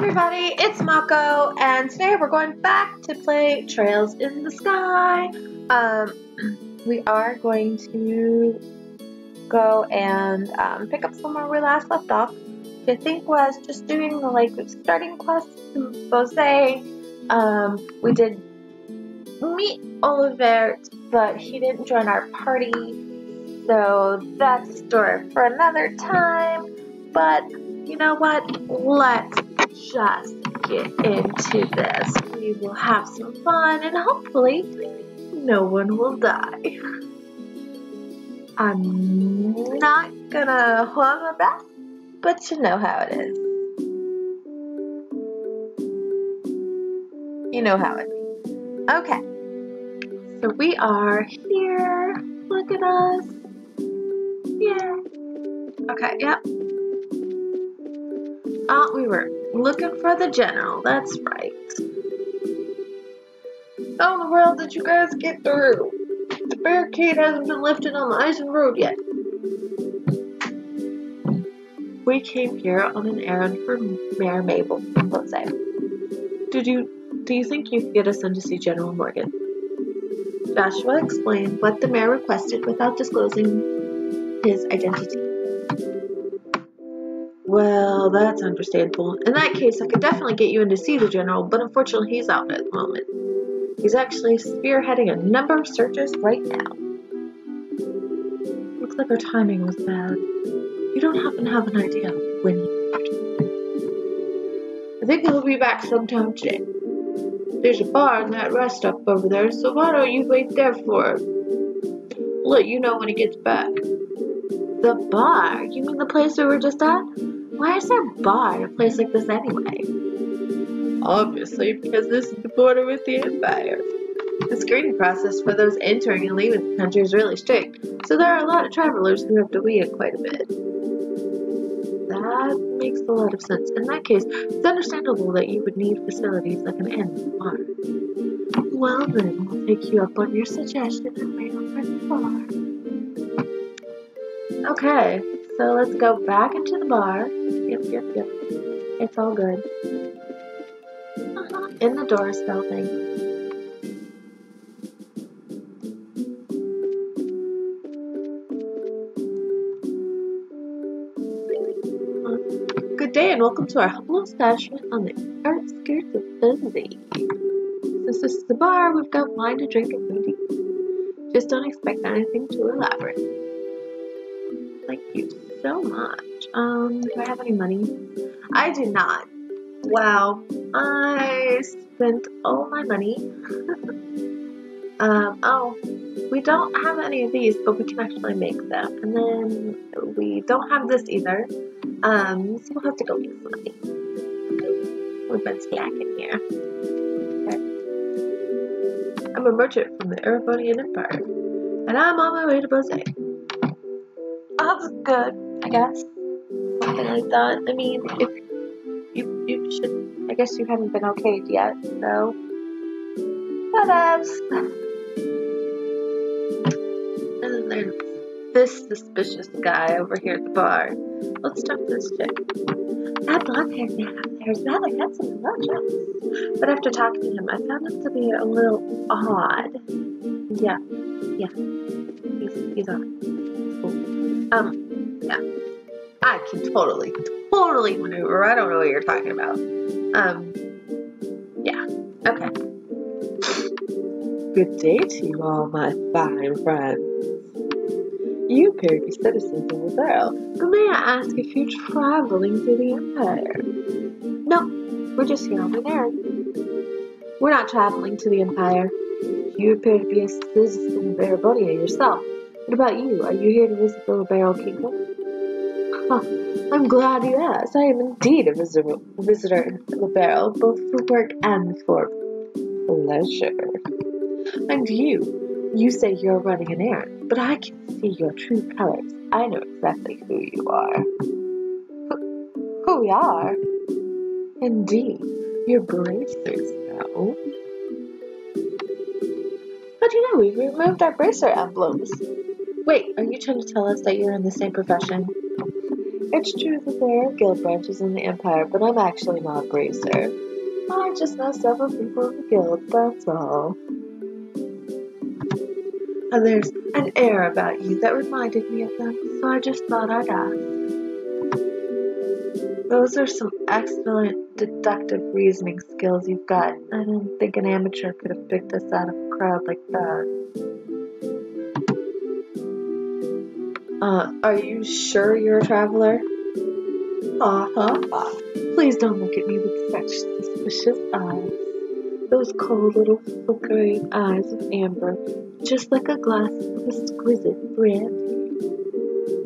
everybody, it's Mako, and today we're going back to play Trails in the Sky. We are going to go and pick up from where we last left off, which I think was just doing the starting quest to Bose. We did meet Olivert, but he didn't join our party, so that's a story for another time. But you know what? Let's just get into this. We will have some fun and hopefully no one will die. I'm not gonna hold my breath, but you know how it is. You know how it is. Okay, so we are here. Look at us. Yeah. Okay, yep. Oh, we were looking for the general, that's right. How in the world did you guys get through? The barricade hasn't been lifted on the Eisen Road yet. We came here on an errand for Mayor Maybelle from Bose. Do you think you could get us in to see General Morgan? Joshua explained what the mayor requested without disclosing his identity. Well, that's understandable. In that case, I could definitely get you in to see the general, but unfortunately he's out at the moment. He's actually spearheading a number of searches right now. Looks like our timing was bad. You don't happen to have an idea when he's back? I think he'll be back sometime today. There's a bar in that rest stop over there, so why don't you wait there for him? I'll let you know when he gets back. The bar? You mean the place we were just at? Why is there a bar in a place like this anyway? Obviously, because this is the border with the Empire. The screening process for those entering and leaving the country is really strict, so there are a lot of travelers who have to wait in quite a bit. That makes a lot of sense. In that case, it's understandable that you would need facilities like an inn and bar. Well then, we'll take you up on your suggestion and wait for the bar. Okay, so let's go back into the bar. Yep. It's all good. In the door spell thing. Good day and welcome to our humble establishment on the outskirts of Bosey. Since this is the bar, we've got wine to drink and food to eat. Just don't expect anything too elaborate. Thank you so much. Do I have any money? I do not. Wow, I spent all my money. Oh, we don't have any of these, but we can actually make them. And then we don't have this either. So we'll have to go make some money. We've been slacking here. Okay. I'm a merchant from the Erebonian Empire, and I'm on my way to Bose. That's good, I guess. Something like that. I mean, if you should, I guess you haven't been okayed yet, so whatevs. And then there's this suspicious guy over here at the bar. Let's talk to this chick. That blonde-haired man out there is rather handsome and well-dressed, but after talking to him, I found him to be a little odd. Yeah. He's odd. Yeah. I can totally maneuver. I don't know what you're talking about. Yeah. Okay. Good day to you all, my fine friends. You appear to be citizens of Liberl, but may I ask if you're traveling to the Empire? No, we're just here on an errand. We're not traveling to the Empire. You appear to be a citizen of Erebonia yourself. What about you? Are you here to visit the Liberl Kingdom? Huh. I'm glad you asked. I am indeed a visitor in Liberl, both for work and for pleasure. And you say you're running an errand, but I can see your true colors. I know exactly who you are. Who we are? Indeed, you're Bracers now. How do you know we've removed our Bracer emblems? Wait, are you trying to tell us that you're in the same profession? It's true that there are guild branches in the Empire, but I'm actually not a Bracer. I just know several people in the guild, that's all. And there's an air about you that reminded me of them, so I just thought I'd ask. Those are some excellent deductive reasoning skills you've got. I didn't think an amateur could have picked us out of a crowd like that. Are you sure you're a traveler? Uh-huh. Please don't look at me with such suspicious eyes. Those cold little flickering eyes of amber, just like a glass of exquisite brandy.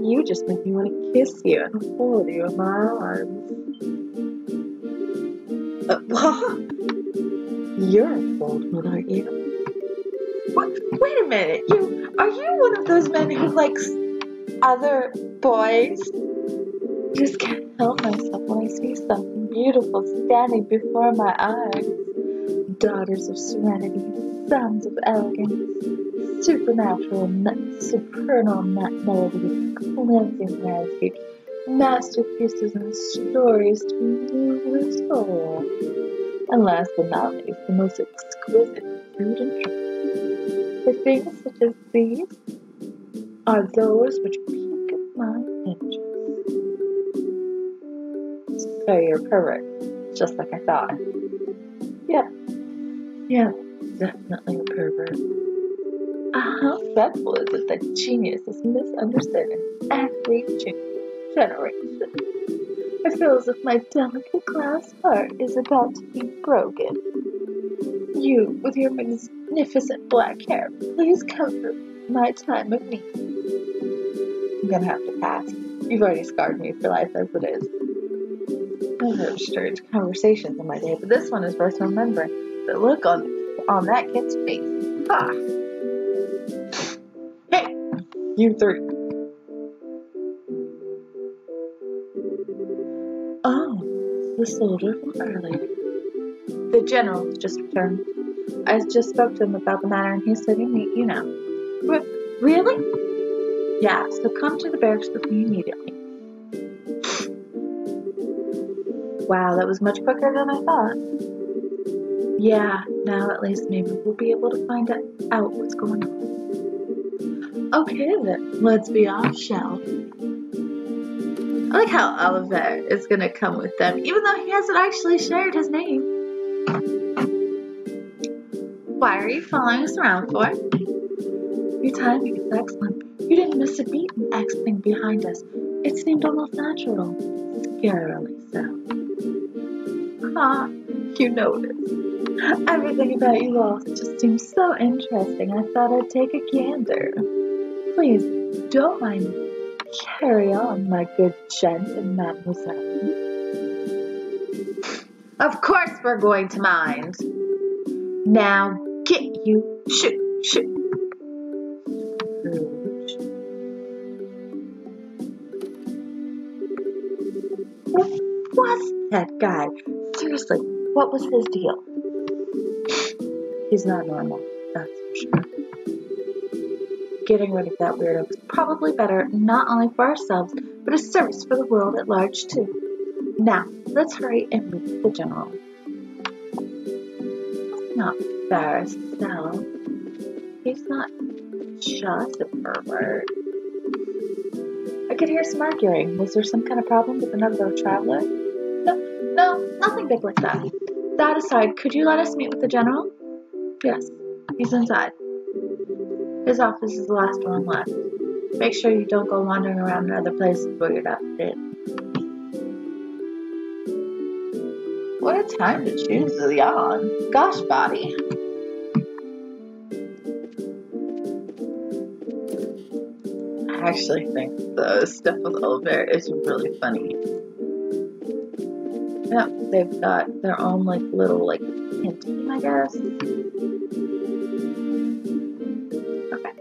You just make me want to kiss you and hold you in my arms. You're a bold one, aren't you? What? Wait a minute, are you one of those men who likes other boys? Just can't help myself when I see something beautiful standing before my eyes. Daughters of serenity, sons of elegance, supernatural, supernal melodies, cleansing landscapes, masterpieces and stories to move the soul. And last but not least, the most exquisite food and drink. The things such as these are those which pique my interest. So you're a pervert, just like I thought. Yeah, definitely a pervert. How dreadful is it that genius is misunderstood in every generation? I feel as if my delicate glass heart is about to be broken. You, with your magnificent black hair, please comfort my time of need. I'm gonna have to pass. You've already scarred me for life as it is. I've heard strange conversations in my day, but this one is worth remembering. The look on that kid's face. Hey! You three. Oh, the soldier from earlier. The general has just returned. I just spoke to him about the matter, and he said he'd meet you now. Really? Yeah, so come to the barracks with me immediately. Wow, that was much quicker than I thought. Yeah, now at least maybe we'll be able to find out what's going on. Okay then, let's be off, shall we? I like how Olivert is going to come with them, even though he hasn't actually shared his name. Why are you following us around for? Your timing is excellent. You didn't miss a beat in exiting behind us. It seemed almost natural. Scarily so. Ah, you noticed. Everything about you all just seems so interesting, I thought I'd take a gander. Please, don't mind me. Carry on, my good gent and mademoiselle. Of course we're going to mind. Now get you. Shoot. What was that guy? Seriously, what was his deal? He's not normal, that's for sure. Getting rid of that weirdo is probably better, not only for ourselves, but a service for the world at large, too. Now, let's hurry and meet the general. Not fair, Estelle. He's not just a pervert. I could hear some arguing. Was there some kind of problem with another traveler? No, nothing big like that. That aside, could you let us meet with the general? Yes, he's inside. His office is the last one left. Make sure you don't go wandering around in other places where you're not fit. What a time to choose the yawn. Gosh, Bobby. I actually think the stuff with Olivert is really funny. Yep, they've got their own little canteen, I guess. Okay.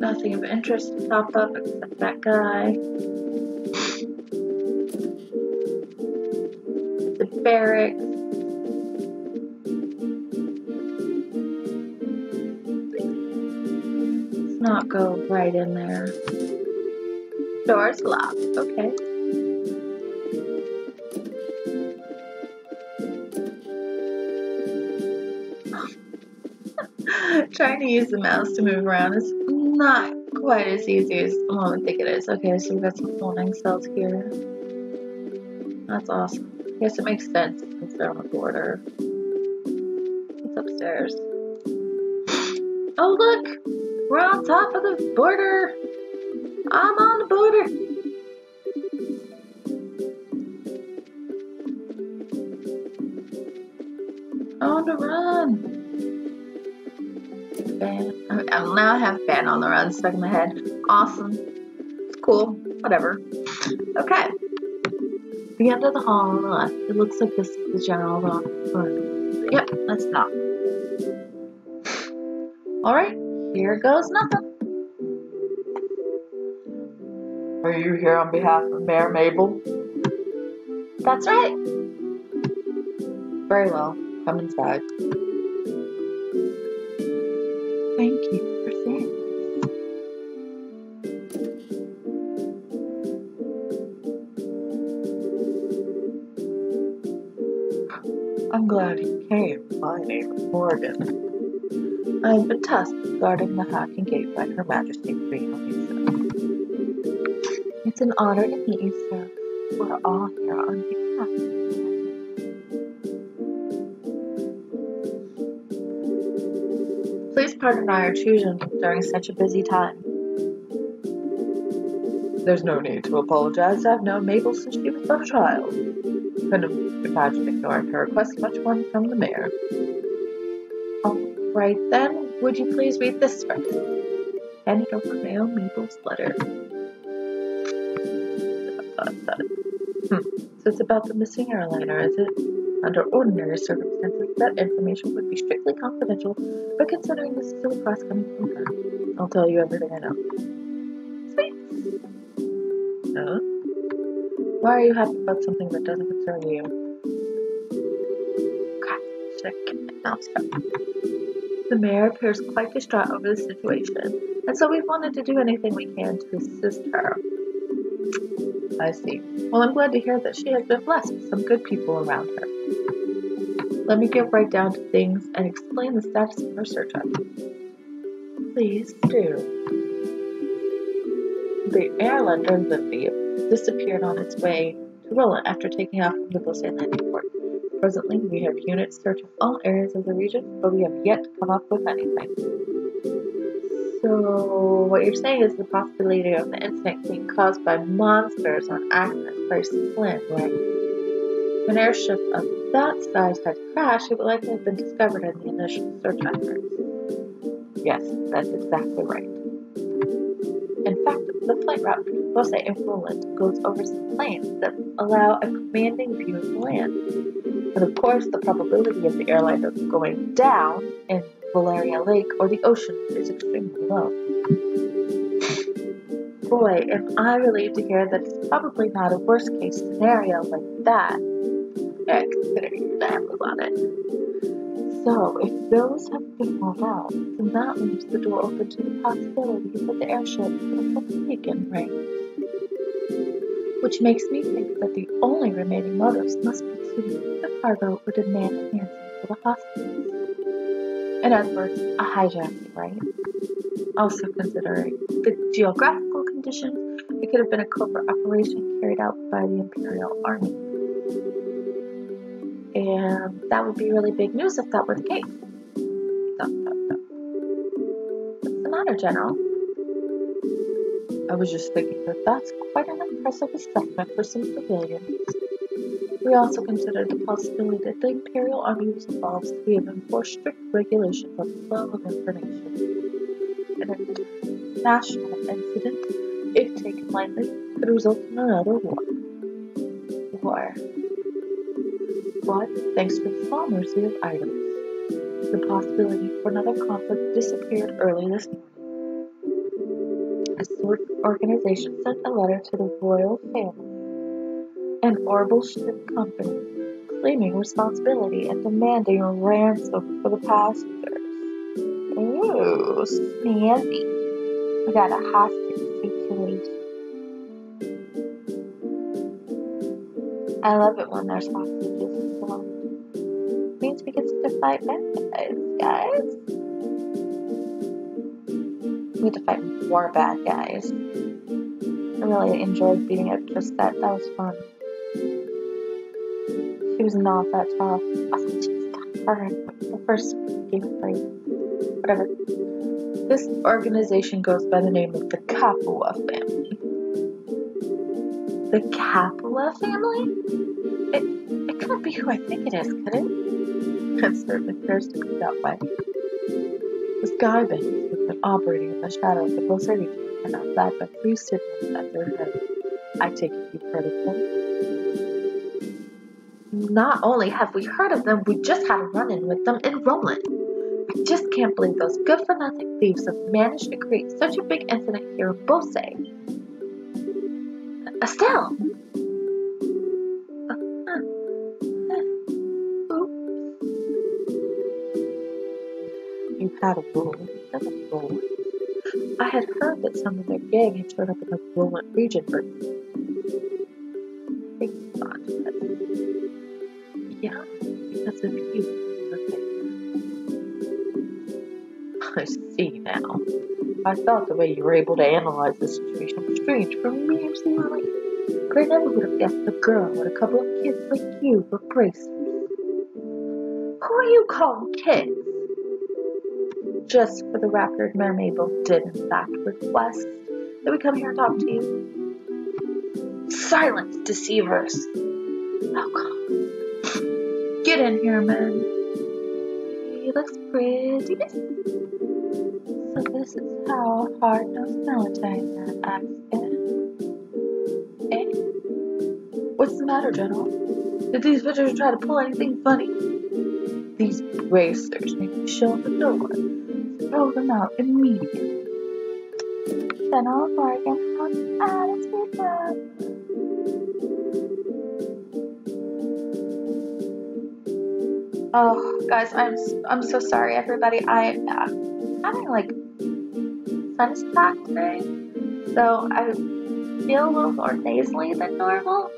Nothing of interest to pop up except that guy. The barracks. Mako right in there. Doors locked. Okay. Trying to use the mouse to move around is not quite as easy as one would think it is. Okay, so we've got some holding cells here. That's awesome. I guess it makes sense since they're on the border. It's upstairs. Oh look! We're on top of the border! I'm on the border! On the run! Ban. I now have Ban on the Run stuck in my head. Awesome. It's cool. Whatever. Okay. The end of the hall on the left. It looks like this is the general room. Yep, let's stop. Alright, here goes nothing. Are you here on behalf of Mayor Maybelle? That's right. Very well. Come inside. Thank you for saying. I'm glad you came. My name is Morgan. I have been tasked with guarding the hacking gate by Her Majesty Queen Elisa. It's an honor to meet you, sir. We're all here on behalf of you. Please pardon our intrusion during such a busy time. There's no need to apologize. I've known Maybelle since she was a child. Couldn't imagine ignoring her request, much one from the mayor. Alright then, would you please read this first? And it'll mail Mabel's letter. So it's about the missing airliner, is it? Under ordinary circumstances, that information would be strictly confidential, but considering this is a request coming from her, I'll tell you everything I know. Sweet! Huh? Why are you happy about something that doesn't concern you? God, should I get my mouse up? The mayor appears quite distraught over the situation, and so we've wanted to do anything we can to assist her. I see. Well, I'm glad to hear that she has been blessed with some good people around her. Let me get right down to things and explain the status of her search item. Please do. The airlander Olivia disappeared on its way to Roland after taking off from the Bose landing port. Presently, we have units searching all areas of the region, but we have yet to come up with anything. So, what you're saying is the possibility of the incident being caused by monsters on accident is very slim, right? If an airship of that size had crashed, it would likely have been discovered in the initial search efforts. Yes, that's exactly right. In fact, the flight route between Bose and Roland goes over some plains that allow a commanding view of the land. But of course, the probability of the airliner going down in Valleria Lake or the ocean is extremely low. Boy, am I relieved to hear that it's probably not a worst-case scenario like that. Yeah, considering your dad was on it. So, if those have been ruled out, then that leaves the door open to the possibility that the airship was taken, right? Which makes me think that the only remaining motives must be to move the cargo or demand an answer for the hostages. In other words, a hijacking, right? Also considering the geographical conditions, it could have been a covert operation carried out by the Imperial Army. And that would be really big news if that were the case. What's the matter, General? I was just thinking that that's quite an impressive assessment for some civilians. We also considered the possibility that the Imperial Army was involved, so we have enforced strict regulations on the flow of information. An international incident, if taken lightly, could result in another war. But, thanks to the small mercy of items, the possibility for another conflict disappeared early this morning. A sort of organization sent a letter to the royal family and Orbital Ship Company claiming responsibility and demanding a ransom for the passengers. Ooh, snazzy. We got a hostage situation. I love it when there's hostages involved. Means we get to fight bad guys, guys. We get to fight more bad guys. I really enjoyed beating up just that. That was fun. She was not that tough. Oh, she's got her. The first game fight. Whatever. This organization goes by the name of the Capua family. The Capua family? It couldn't be who I think it is, could it? It certainly appears to be that way. The Sky Band has been operating in the shadow of the Bosey and outside by three siblings under her. I take it you've heard of them. Not only have we heard of them, we just had a run-in with them in Roland. I just can't believe those good-for-nothing thieves have managed to create such a big incident here in Bose. Estelle! You had a Roland. That's a Roland. I had heard that some of their gang had showed up in the Roland region for yeah, because of you. I see now. I thought the way you were able to analyze the situation was strange for me, absolutely. But I never would have guessed a girl with a couple of kids like you were bracers. Who are you calling kids? Just for the record, Mayor Maybelle did in fact request that we come here and talk to you. Silence, deceivers! Oh God. Get in here, man. He looks pretty. So this is how hard-nosed military man acts in. Eh? What's the matter, General? Did these visitors try to pull anything funny? These bracers need to show the door. Throw them out immediately. General Morgan, how's the attitude up? Oh, guys, I'm so sorry, everybody. I'm having, like, sinus attack today, so I feel a little more nasally than normal,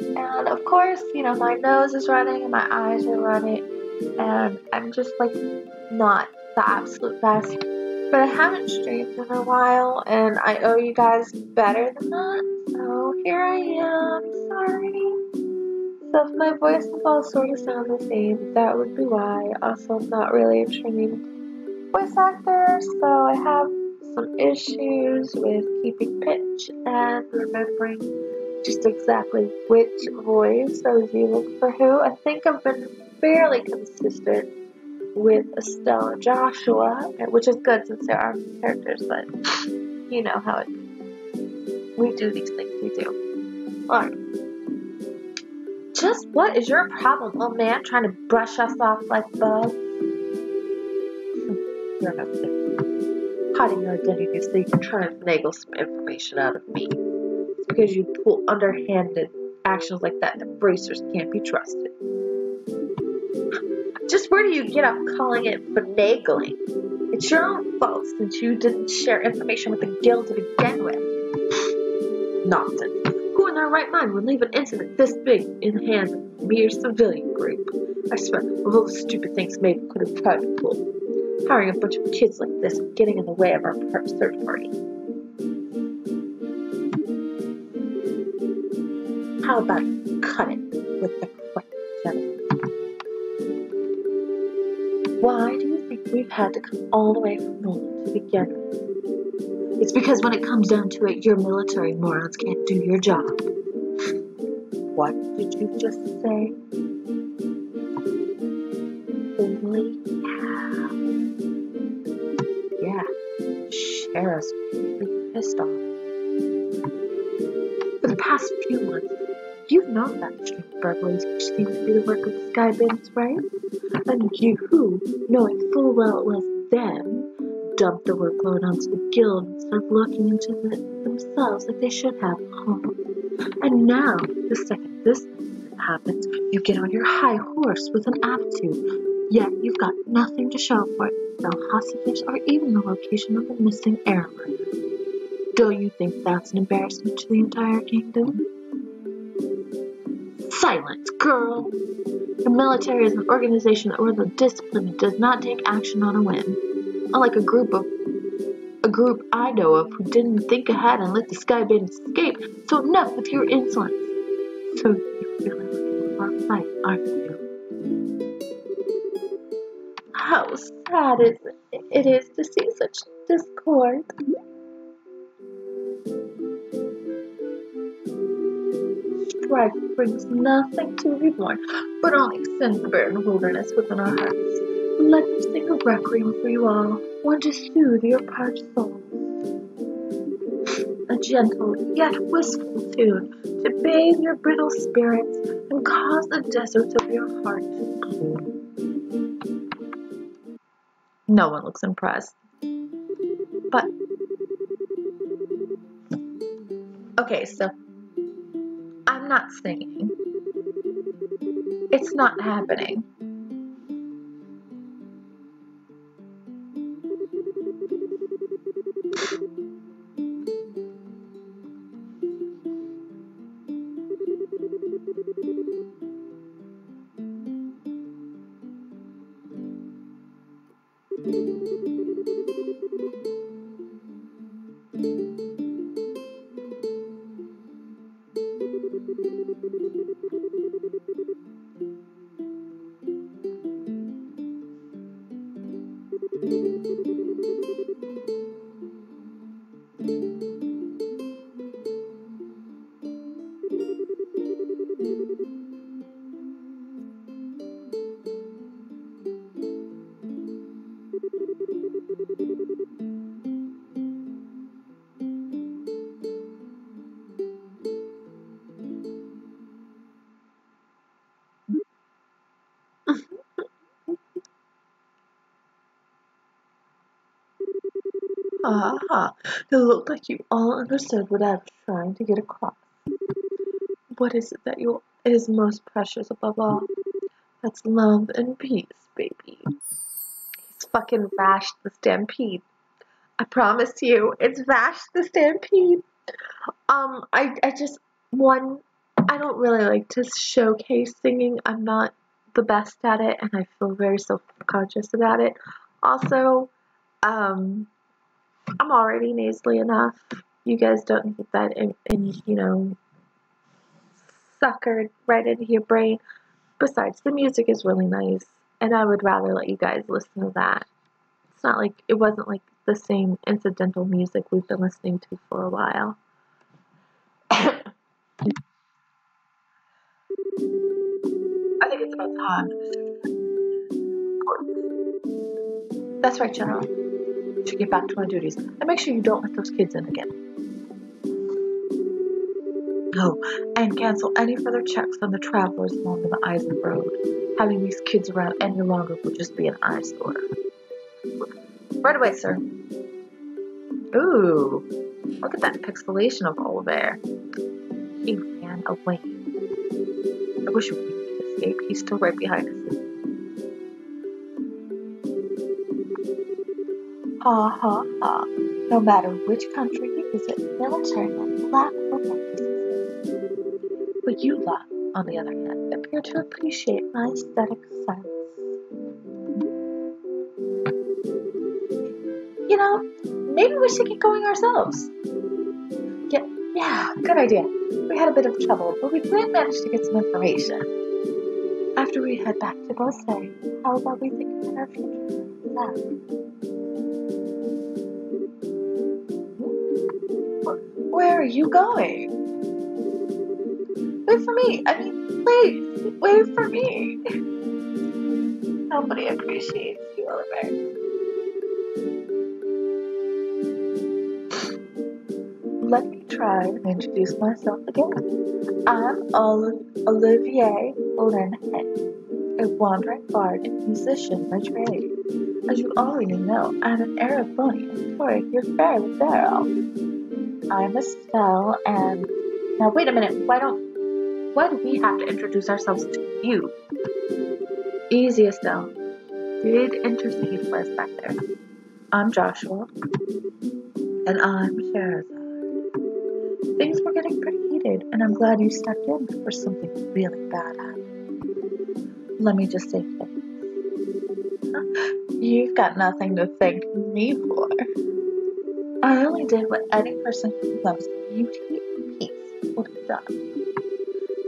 and of course, you know, my nose is running, and my eyes are running, and I'm just, like, not the absolute best, but I haven't streamed in a while, and I owe you guys better than that, so here I am, sorry. So if my voice and all sort of sound the same, that would be why. Also, I'm not really a trained voice actor, so I have some issues with keeping pitch and remembering just exactly which voice I was using for who. I think I've been fairly consistent with Estelle and Joshua, which is good since there are characters, but you know how it is. We do these things, we do. Alright. Just what is your problem, old man, trying to brush us off like bugs? You're not sick. Hiding your identity so you can try and finagle some information out of me. It's because you pull underhanded actions like that that bracers can't be trusted. Just where do you get up calling it finagling? It's your own fault since you didn't share information with the guild to begin with. Nonsense. In their right mind would leave an incident this big in the hands of a mere civilian group. I swear, of all the stupid things Mabel could have tried to pull. Hiring a bunch of kids like this and getting in the way of our search party. How about cut it with the correct gentleman? Why do you think we've had to come all the way from Norman to begin with? It's because when it comes down to it, your military morons can't do your job. What did you just say? Holy cow. Yeah, Schera's really pissed off. For the past few months, you've known about the string of burglaries which seem to be the work of the Sky Bandits, right? And you, knowing full well it was them, dump the workload onto the guild and start looking into it themselves like they should have at home. And now, the second this happens, you get on your high horse with an attitude, yet you've got nothing to show for it, no hostages or even the location of the missing airliner. Don't you think that's an embarrassment to the entire kingdom? Silence, girl! The military is an organization that rules on discipline and does not take action on a whim. Unlike a group I know of who didn't think ahead and let the skybane escape, so enough with your insolence. So you really want to fight, aren't you? How sad it is to see such discord. Strife brings nothing to reborn, but only extends the barren wilderness within our hearts. Let me sing a requiem for you all, one to soothe your parched souls. A gentle yet wistful tune to bathe your brittle spirits and cause the deserts of your heart to bloom. No one looks impressed. But okay, so I'm not singing. It's not happening. Aha, it looked like you all understood what I was trying to get across. What is it that is most precious above all? That's love and peace, baby. He's fucking Vash the Stampede. I promise you, it's Vash the Stampede. I don't really like to showcase singing. I'm not the best at it, and I feel very self-conscious about it. Also, I'm already nasally enough. You guys don't get that suckered right into your brain. Besides, the music is really nice, and I would rather let you guys listen to that. It's not like, it wasn't like the same incidental music we've been listening to for a while. I think it's about time. That's right, General. To get back to my duties, and make sure you don't let those kids in again. Oh, and cancel any further checks on the travelers along the Eisen Road. Having these kids around any longer will just be an eyesore. Right away, sir. Ooh, look at that pixelation of Olivert. He ran away. I wish we could escape. He's still right behind us. Ha ha ha. No matter which country you visit, military men lack romanticism. But you lot, on the other hand, appear to appreciate my aesthetic sense. You know, maybe we should get going ourselves. Yeah, good idea. We had a bit of trouble, but we did manage to get some information. After we head back to Bose, how about we think about our future? Where are you going? Wait for me! I mean, wait for me! Nobody appreciates you, Oliver. Let me try and introduce myself again. I'm Olivier Lernet, a wandering bard and musician by trade. As you already know, I'm an Erebonian for your fairly barrel. I'm Estelle, and now wait a minute. Why do we have to introduce ourselves to you? Easy, Estelle. You did intercede for us back there. I'm Joshua, and I'm Schera. Things were getting pretty heated, and I'm glad you stepped in before something really bad happened. Let me just say this. You've got nothing to thank me for. I only did what any person who loves beauty and peace would have done.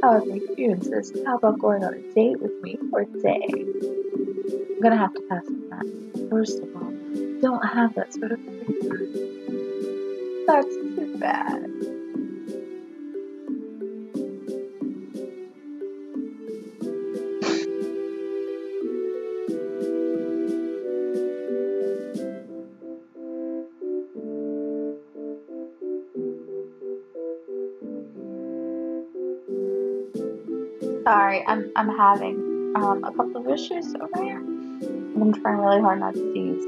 However, if you insist, how about going on a date with me for a day? I'm gonna have to pass on that. First of all, don't have that sort of thing. That's too bad. Sorry, I'm having a couple of issues over here. I'm trying really hard not to sneeze.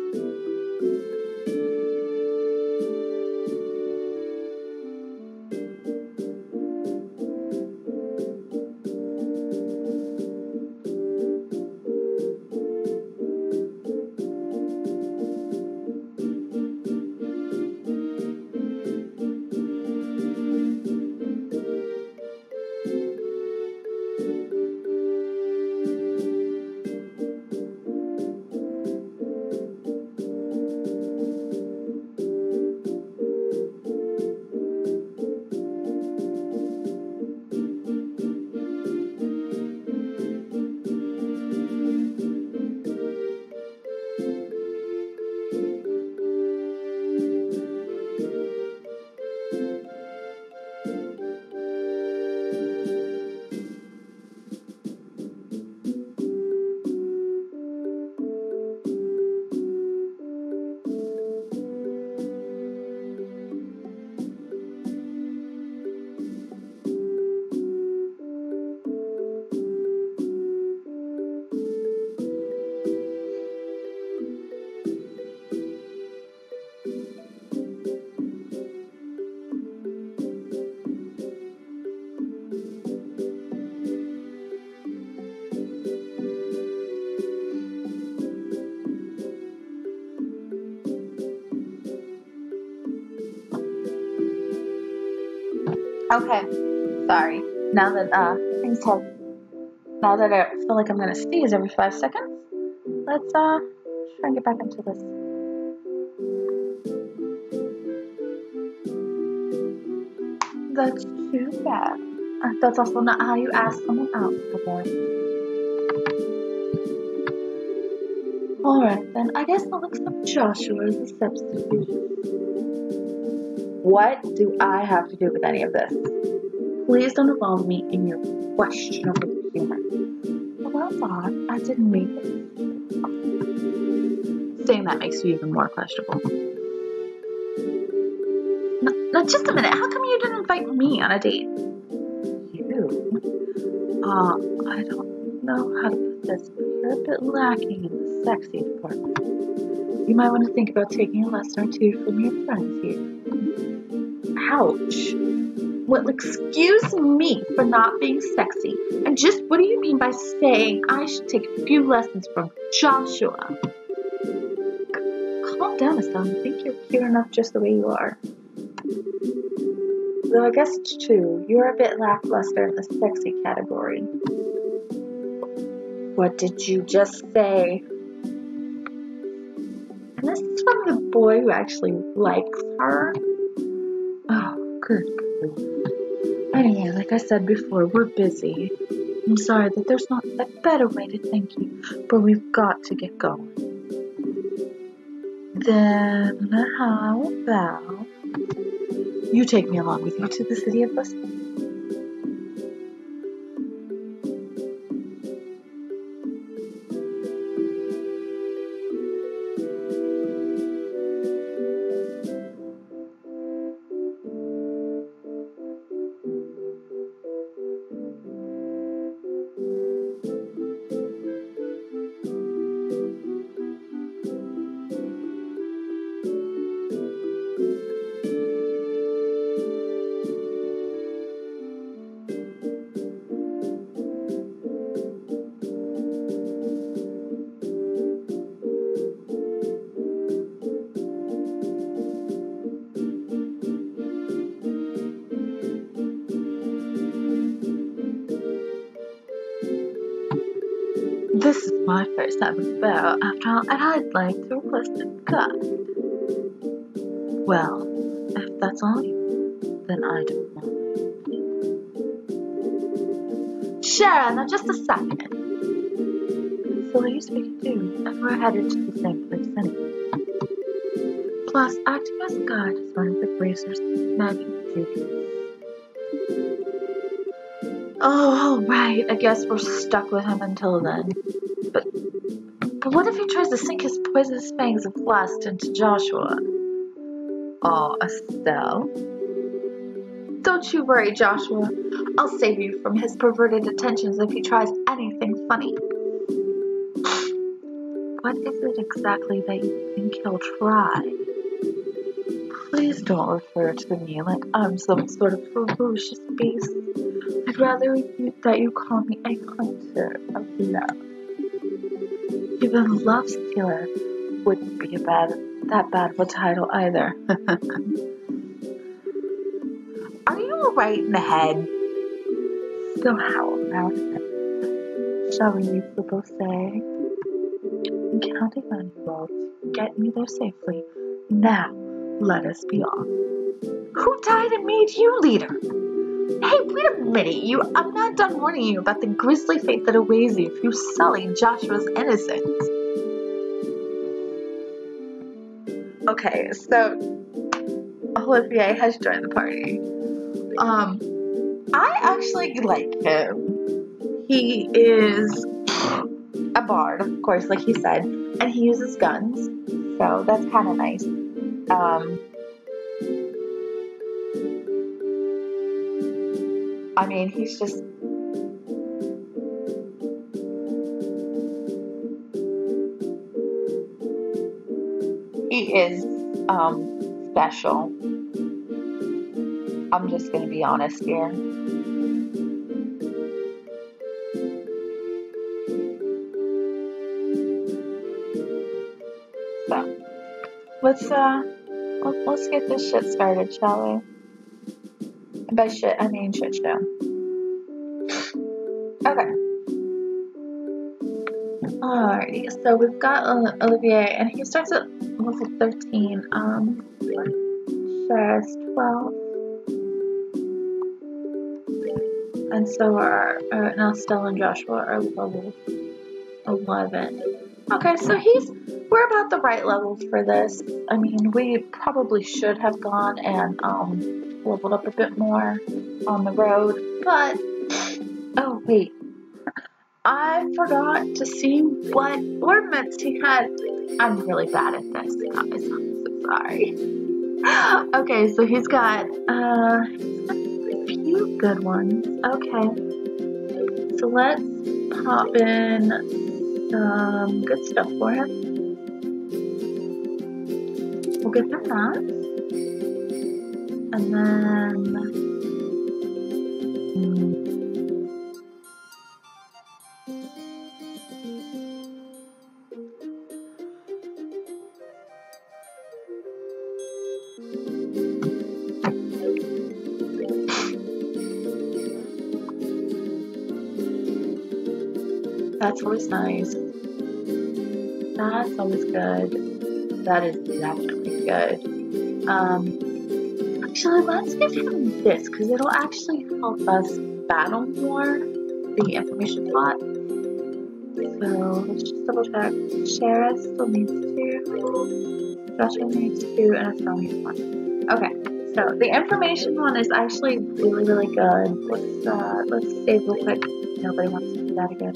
Okay, sorry. Now that I feel like I'm gonna sneeze every 5 seconds, let's try and get back into this. That's too bad. That's also not how you ask someone out before. Alright then, I guess I'll accept Joshua as a substitute. What do I have to do with any of this? Please don't involve me in your questionable humor. Well, thought I didn't make it. Saying that makes you even more questionable. Now, just a minute. How come you didn't invite me on a date? You? I don't know how to put this, but you're a bit lacking in the sexy department. You might want to think about taking a lesson or two from your friends here. Ouch. Well, excuse me for not being sexy. And just what do you mean by saying I should take a few lessons from Joshua? Calm down, Estelle. I think you're cute enough just the way you are. Though I guess it's true. You're a bit lackluster in the sexy category. What did you just say? And this is from the boy who actually likes her. Oh, good grief. Anyway, like I said before, we're busy. I'm sorry that there's not a better way to thank you, but we've got to get going. Then, how about you take me along with you to the city of Bosey? This is my first time in the barrel, after all, and I'd like to request a cut. Well, if that's all you, then I don't mind. Schera, now just a second. So are you speaking to, and we're headed to the same place anyway. Plus, acting as a guide is one of the Bracers' magic duties. Oh, right, I guess we're stuck with him until then. But what if he tries to sink his poisonous fangs of lust into Joshua? Oh, Estelle. Don't you worry, Joshua. I'll save you from his perverted attentions if he tries anything funny. What is it exactly that you think he'll try? Please don't refer to me like I'm some sort of ferocious beast. I'd rather that you call me a hunter of love. Even a love stealer wouldn't be that bad of a title either. Are you alright in the head? So how about it? Shall we leave the Bose? I'm counting on you all to get me there safely. Now, let us be off. Who died and made you leader? Hey, wait a minute, you! I'm not done warning you about the grisly fate that awaits you if you sully Joshua's innocence. Okay, so Olivier has joined the party. I actually like him. He is a bard, of course, like he said, and he uses guns, so that's kind of nice. I mean, he's just... He is, special. I'm just gonna be honest here. So, let's get this shit started, shall we? By shit, I mean shit show. Okay. Alrighty, so we've got Olivier, and he starts at almost like 13. Shara's 12. And so are now Stella and Joshua are level 11. Okay, so we're about the right level for this. I mean, we probably should have gone and leveled up a bit more on the road, but oh wait, I forgot to see what ornaments he had. I'm really bad at this, guys. I'm so sorry. Okay, so he's got a few good ones. Okay, so let's pop in some good stuff for him. We'll get them that. And then, that's always nice. That's always good. That is definitely good. Actually, let's give him this, because it'll actually help us battle more, the information plot. So, let's just double check. Schera still needs 2, Joshua needs 2, and Estelle needs 1. Okay, so the information one is actually really, really good. Let's save real quick. Nobody wants to do that again.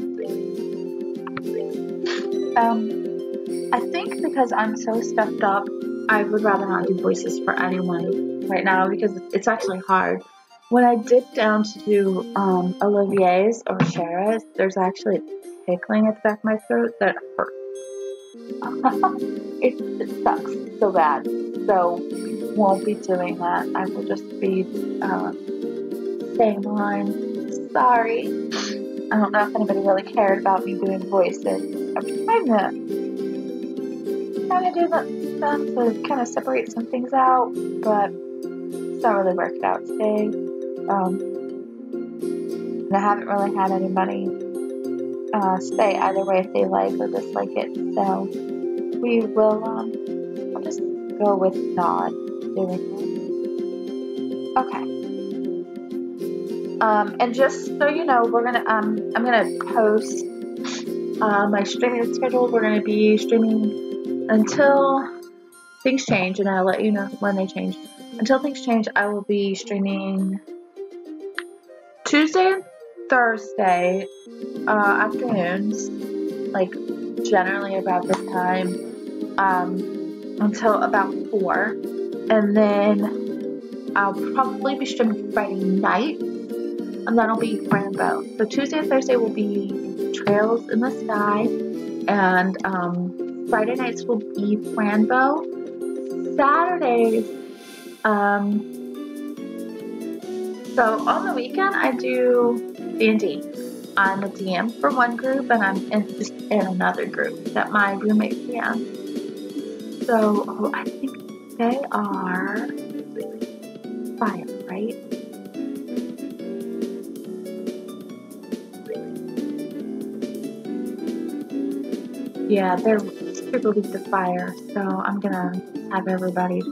I think because I'm so stuffed up, I would rather not do voices for anyone right now, because it's actually hard. When I dip down to do Olivier's or Schera's, there's actually tickling at the back of my throat that hurts. It sucks so bad. So we won't be doing that. I will just be saying the line. Sorry. I don't know if anybody really cared about me doing voices. I'm trying to do them to kind of separate some things out, but it's not really worked out today, and I haven't really had any money stay either way if they like or dislike it. So we will I'll just go with Nod doing it. Okay. And just so you know, we're gonna I'm gonna post my streaming schedule. We're gonna be streaming until things change, and I'll let you know when they change. Until things change, I will be streaming Tuesday and Thursday afternoons, like generally about this time, until about 4, and then I'll probably be streaming Friday night. And that'll be Rambo. So Tuesday and Thursday will be Trails in the Sky, and Friday nights will be Rambo. Saturdays, so on the weekend I do D&D. I'm a DM for one group, and I'm in another group that my roommate DMs. So I think they are fire, right? Yeah, they're super weak to fire, so I'm gonna have everybody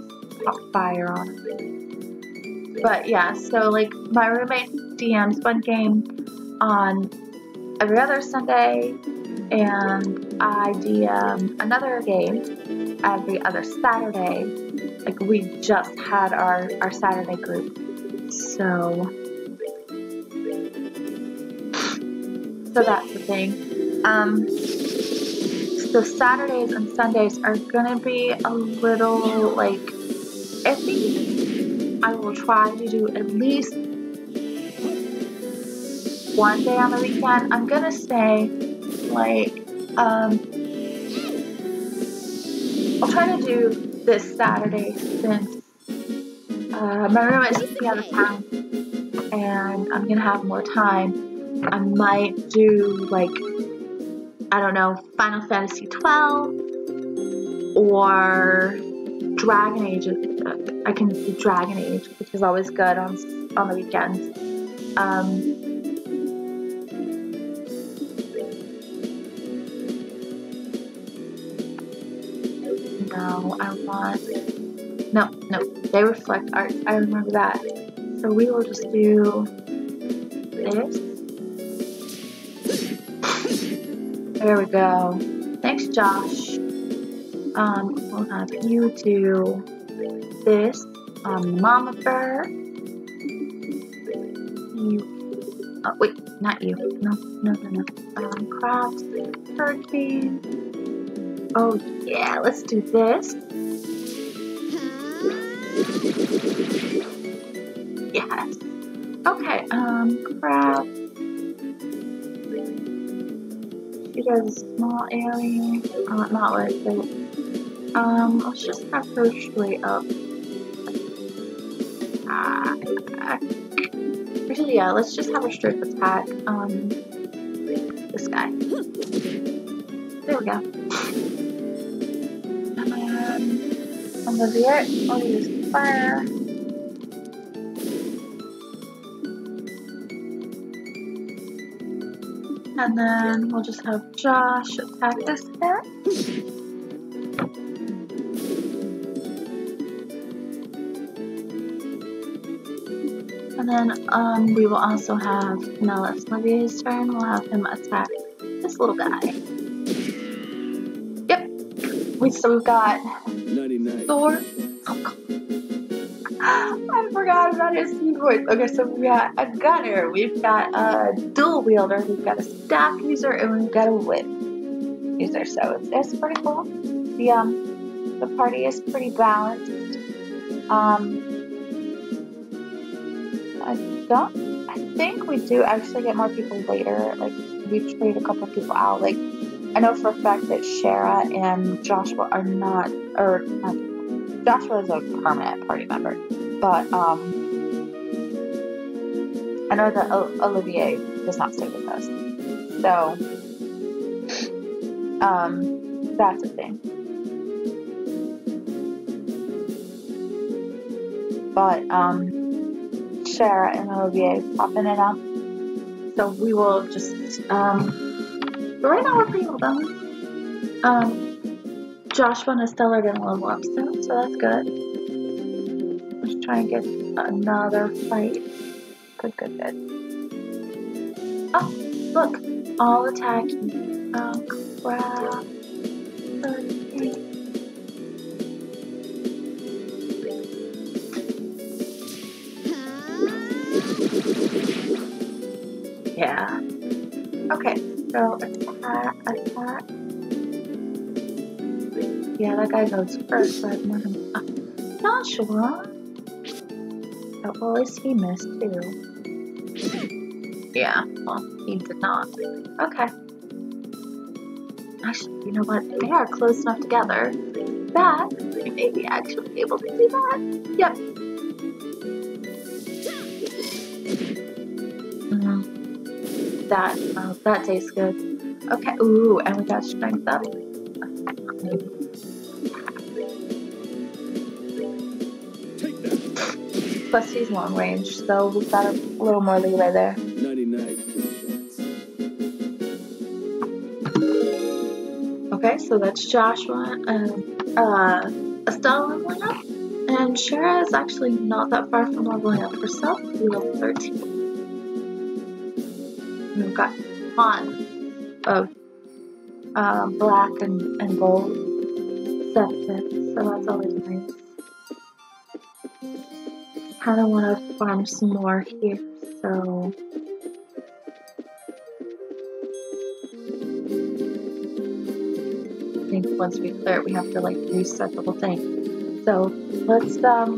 pop fire on it. But yeah, so like my roommate DMs one game on every other Sunday, and I DM another game every other Saturday. Like we just had our Saturday group, so that's the thing. So Saturdays and Sundays are gonna be a little, like, iffy. I will try to do at least one day on the weekend. I'm gonna say, like, I'll try to do this Saturday since my roommate's gonna be out of town and I'm gonna have more time. I might do, like, I don't know, Final Fantasy XII or Dragon Age. I can do Dragon Age, which is always good on the weekends. No, they reflect art. I remember that. So we will just do this. There we go. Thanks, Josh. We'll have you do this on Mama Bear. You, oh, wait, not you. No. Crafts, hurricane. Oh, yeah, let's do this. Yes. Okay, crafts. She does a small area. Not worth it. Let's just have her straight up. Actually, yeah, let's just have her straight attack. This guy. There we go. Olivert, I'll use fire. And then we'll just have Josh attack this guy. And then we will also have Nellis Olivia's turn. We'll have him attack this little guy. Yep. So we've got Thor. I forgot about his voice. Okay, so we got a gunner, we've got a dual wielder, we've got a staff user, and we've got a whip user. So it's pretty cool. The party is pretty balanced. I think we do actually get more people later. Like we trade a couple of people out. Like I know for a fact that Schera and Joshua are not, or not. Joshua is a permanent party member, but I know that Olivier does not stay with us, so that's a thing. But Schera and Olivier pop in and out, so we will just But right now we're pretty well done. Joshua and Estelle are gonna level up soon, so that's good. Let's try and get another fight. Good, good, good. Oh, look! All attacking. Oh, crap. Yeah. Okay, so attack. Yeah, that guy goes first, so I have more than Joshua! Oh, well, at least he missed, too. Yeah, well, he did not. Okay. Actually, you know what? They are close enough together that we may be actually able to do that. Yep. That tastes good. Okay, ooh, and we got strength up. Plus he's long range, so we've got a little more leeway there. 99. Okay, so that's Joshua and Estelle leveling up. And Schera is actually not that far from leveling up herself. We're level 13. We've got one of black and gold septets, so that's always nice. Kind of want to farm some more here, so I think once we clear it, we have to like reset the whole thing. So let's go.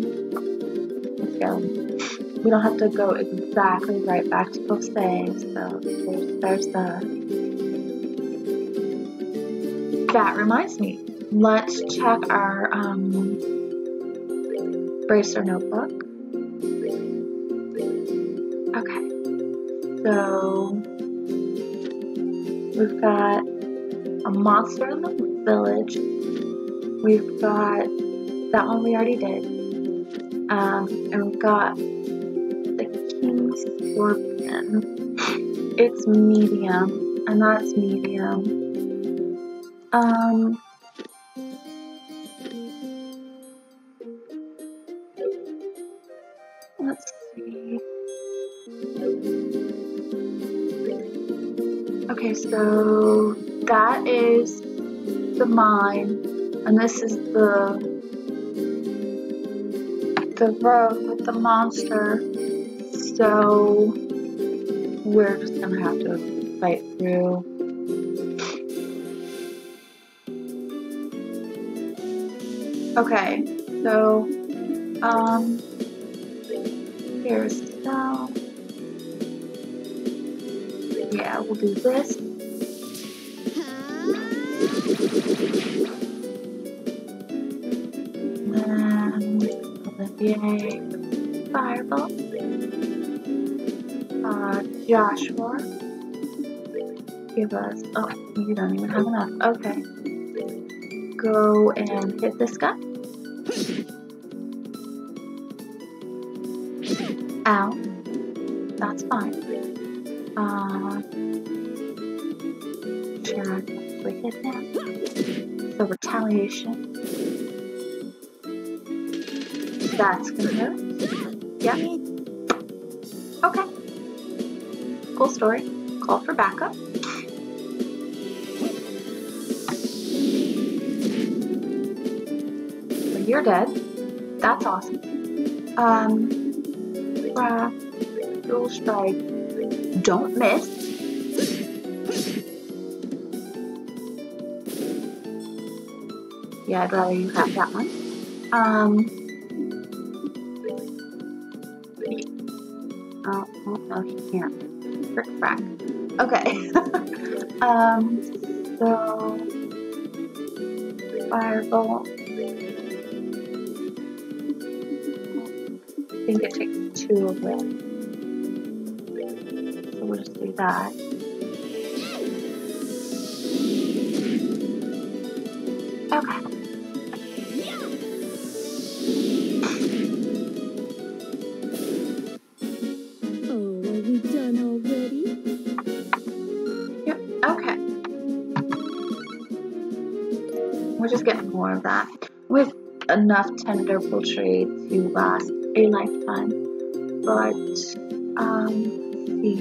We don't have to go exactly right back to Bose, so there's that. That reminds me, let's check our Bracer notebook. Okay, so we've got a monster in the village. We've got that one we already did, and we've got scorpion. It's medium, and that's medium. Let's see. Okay, so that is the mine, and this is the road with the monster. So we're just gonna have to fight through. Okay, so here's now. Yeah, we'll do this. And then Olivier Fireball. Joshua, give us, oh, you don't even have enough, okay. Go and hit this guy. Ow. That's fine. Sure, I we hit that. So retaliation. That's gonna hurt. Yep. Okay. Cool story. Call for backup. So you're dead. That's awesome. Dual strike. Don't miss. Yeah, I'd rather you have that one. Oh, no, he can't. Frick-frack. Okay. So Firebolt. I think it takes two of them. So we'll just do that. We'll just get more of that with enough tender poultry to last a lifetime. But the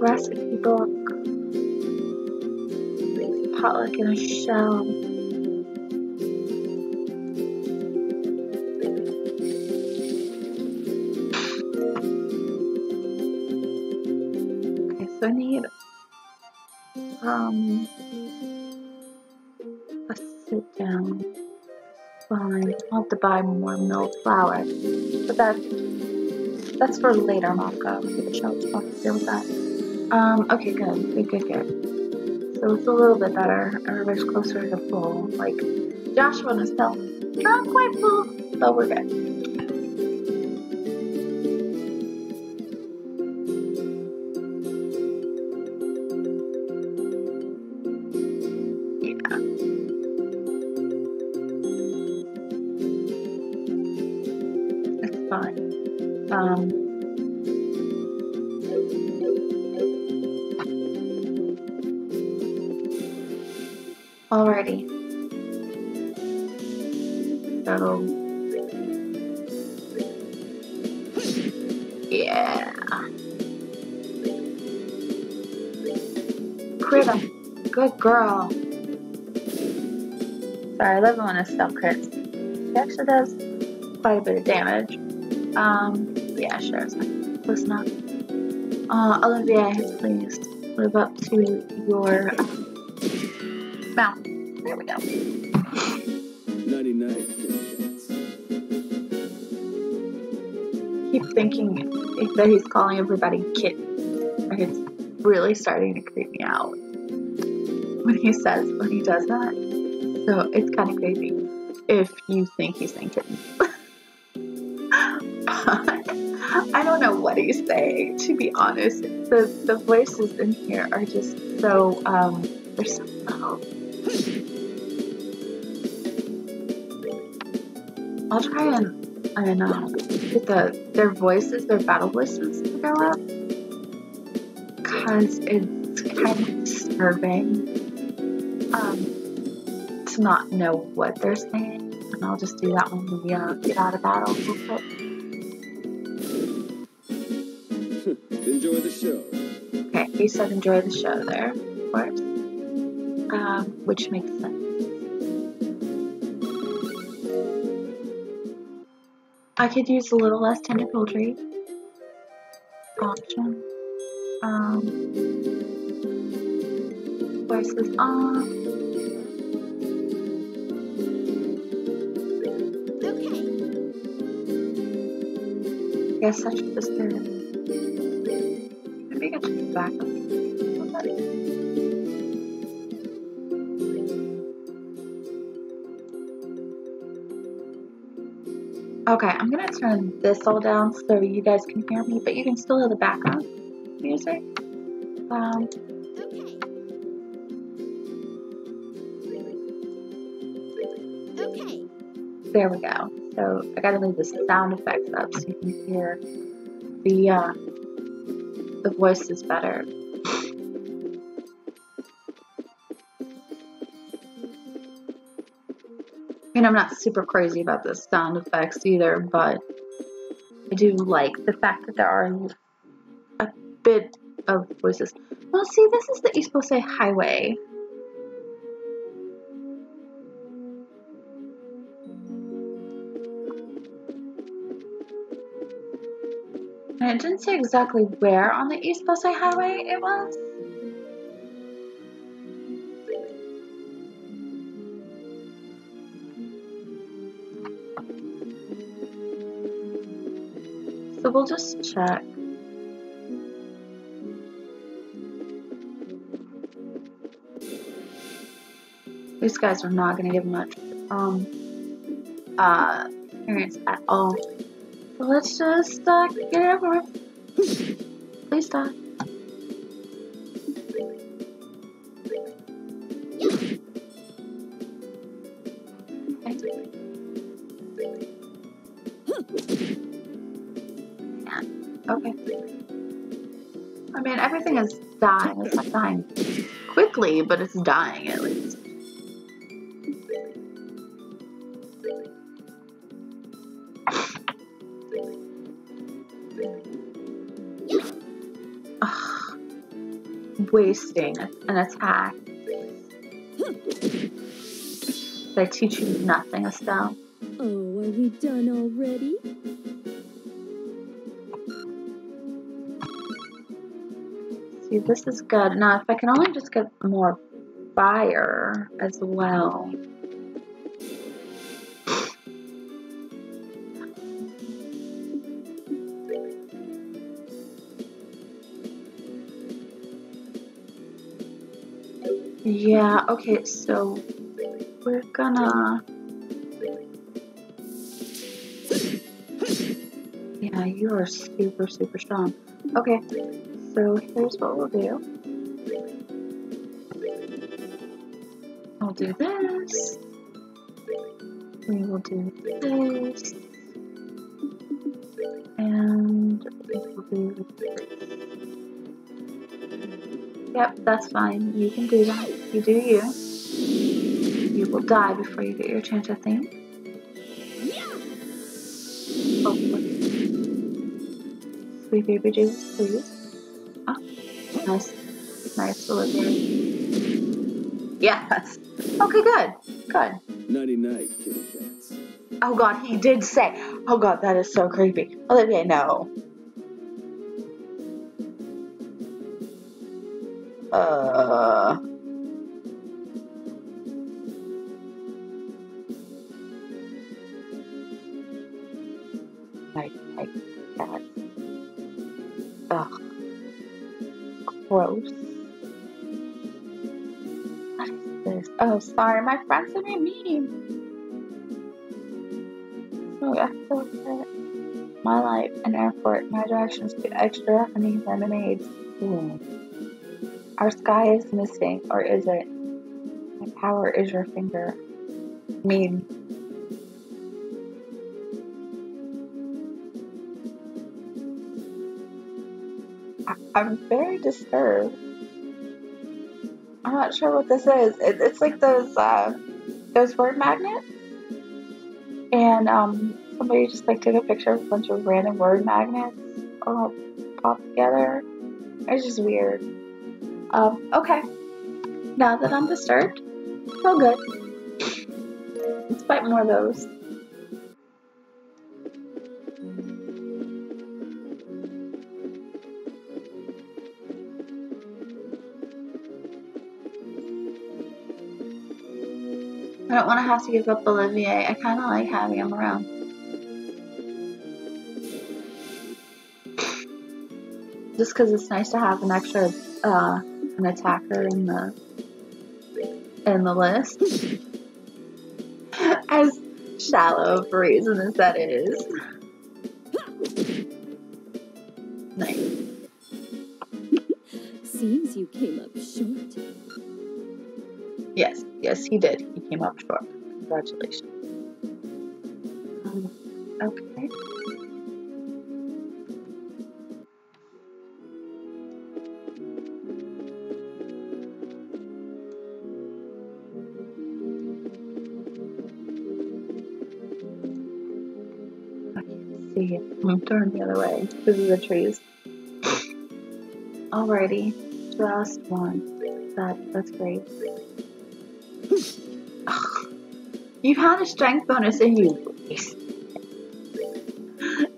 recipe book, the potluck in a shell, okay, so I need a sit down. Fine. I'll have to buy more milled flour, but that's for later, Mako. I'll have to deal with that. Okay, good. So it's a little bit better. Everybody's closer to full. Like, Joshua and Estelle, not quite full, but we're good. Alrighty. So, yeah. Crit 'em. Good girl. Sorry, I love it when Estelle crits. She actually does quite a bit of damage. Yeah, sure, it's fine. Listen up. Olivier, please live up to your mountain. There we go. 99. Keep thinking that he's calling everybody kitten. Like, it's really starting to creep me out when he does that. So it's kind of crazy if you think he's saying kitten. I don't know what he's saying, to be honest. The voices in here are just so, they're so low. I'll try and, I don't know, get their voices, their battle voices to go up, because it's kind of disturbing, to not know what they're saying. And I'll just do that when we get out of battle real quick. Enjoy the show. Okay, he said enjoy the show there, of course. Which makes sense. I could use a little less tender poultry option. Voices off. Okay. Yes, such a disturbance. Back up. Okay, I'm gonna turn this all down so you guys can hear me, but you can still hear the background music. Okay. There we go. So I gotta leave the sound effects up so you can hear the voice is better. I mean, I'm not super crazy about the sound effects either, but I do like the fact that there are a bit of voices. Well, see, this is the East Bose Highway. And it didn't say exactly where on the East Bose Highway it was. So we'll just check. These guys are not going to give much experience at all. Let's just get it over with. Please stop. Okay. Yeah. Okay. I mean, everything is dying. It's not dying quickly, but it's dying at least. wasting an attack by teaching nothing, Estelle. Oh, are we done already? See, this is good. Now, if I can only just get more fire as well. Yeah, okay, so we're gonna... Yeah, you are super, super strong. Okay, so here's what we'll do. I'll do this. We will do this. And we'll do this. Yep, that's fine. You can do that. You do you. You will die before you get your chance, I think. Hopefully. Sweet baby Jesus, please. Oh, nice. Nice, Olivert. Yes. Okay, good. Good. Nighty night, kitty cats. Oh god, he did say. Oh god, that is so creepy. Olivia, no. Gross. What is this? Oh, sorry, my friends are being mean. So I feel that my life, an airport, my directions to extra happening lemonades. Ooh. Our sky is missing, or is it? My power is your finger. Mean. I'm very disturbed. I'm not sure what this is. It's like those word magnets, and somebody just like took a picture of a bunch of random word magnets all popped together. It's just weird. Okay. Now that I'm disturbed, I feel good. Let's fight more of those. I don't want to have to give up Olivier. I kind of like having him around. Just because it's nice to have an extra an attacker in the list. As shallow of a reason as that is. Nice. Seems you came up short. Yes. Yes, he did. He came up short. Congratulations. Okay. I can't see it. I'm turning the other way because of the trees. Alrighty. Just one. That's great. You had a strength bonus and you wasted it.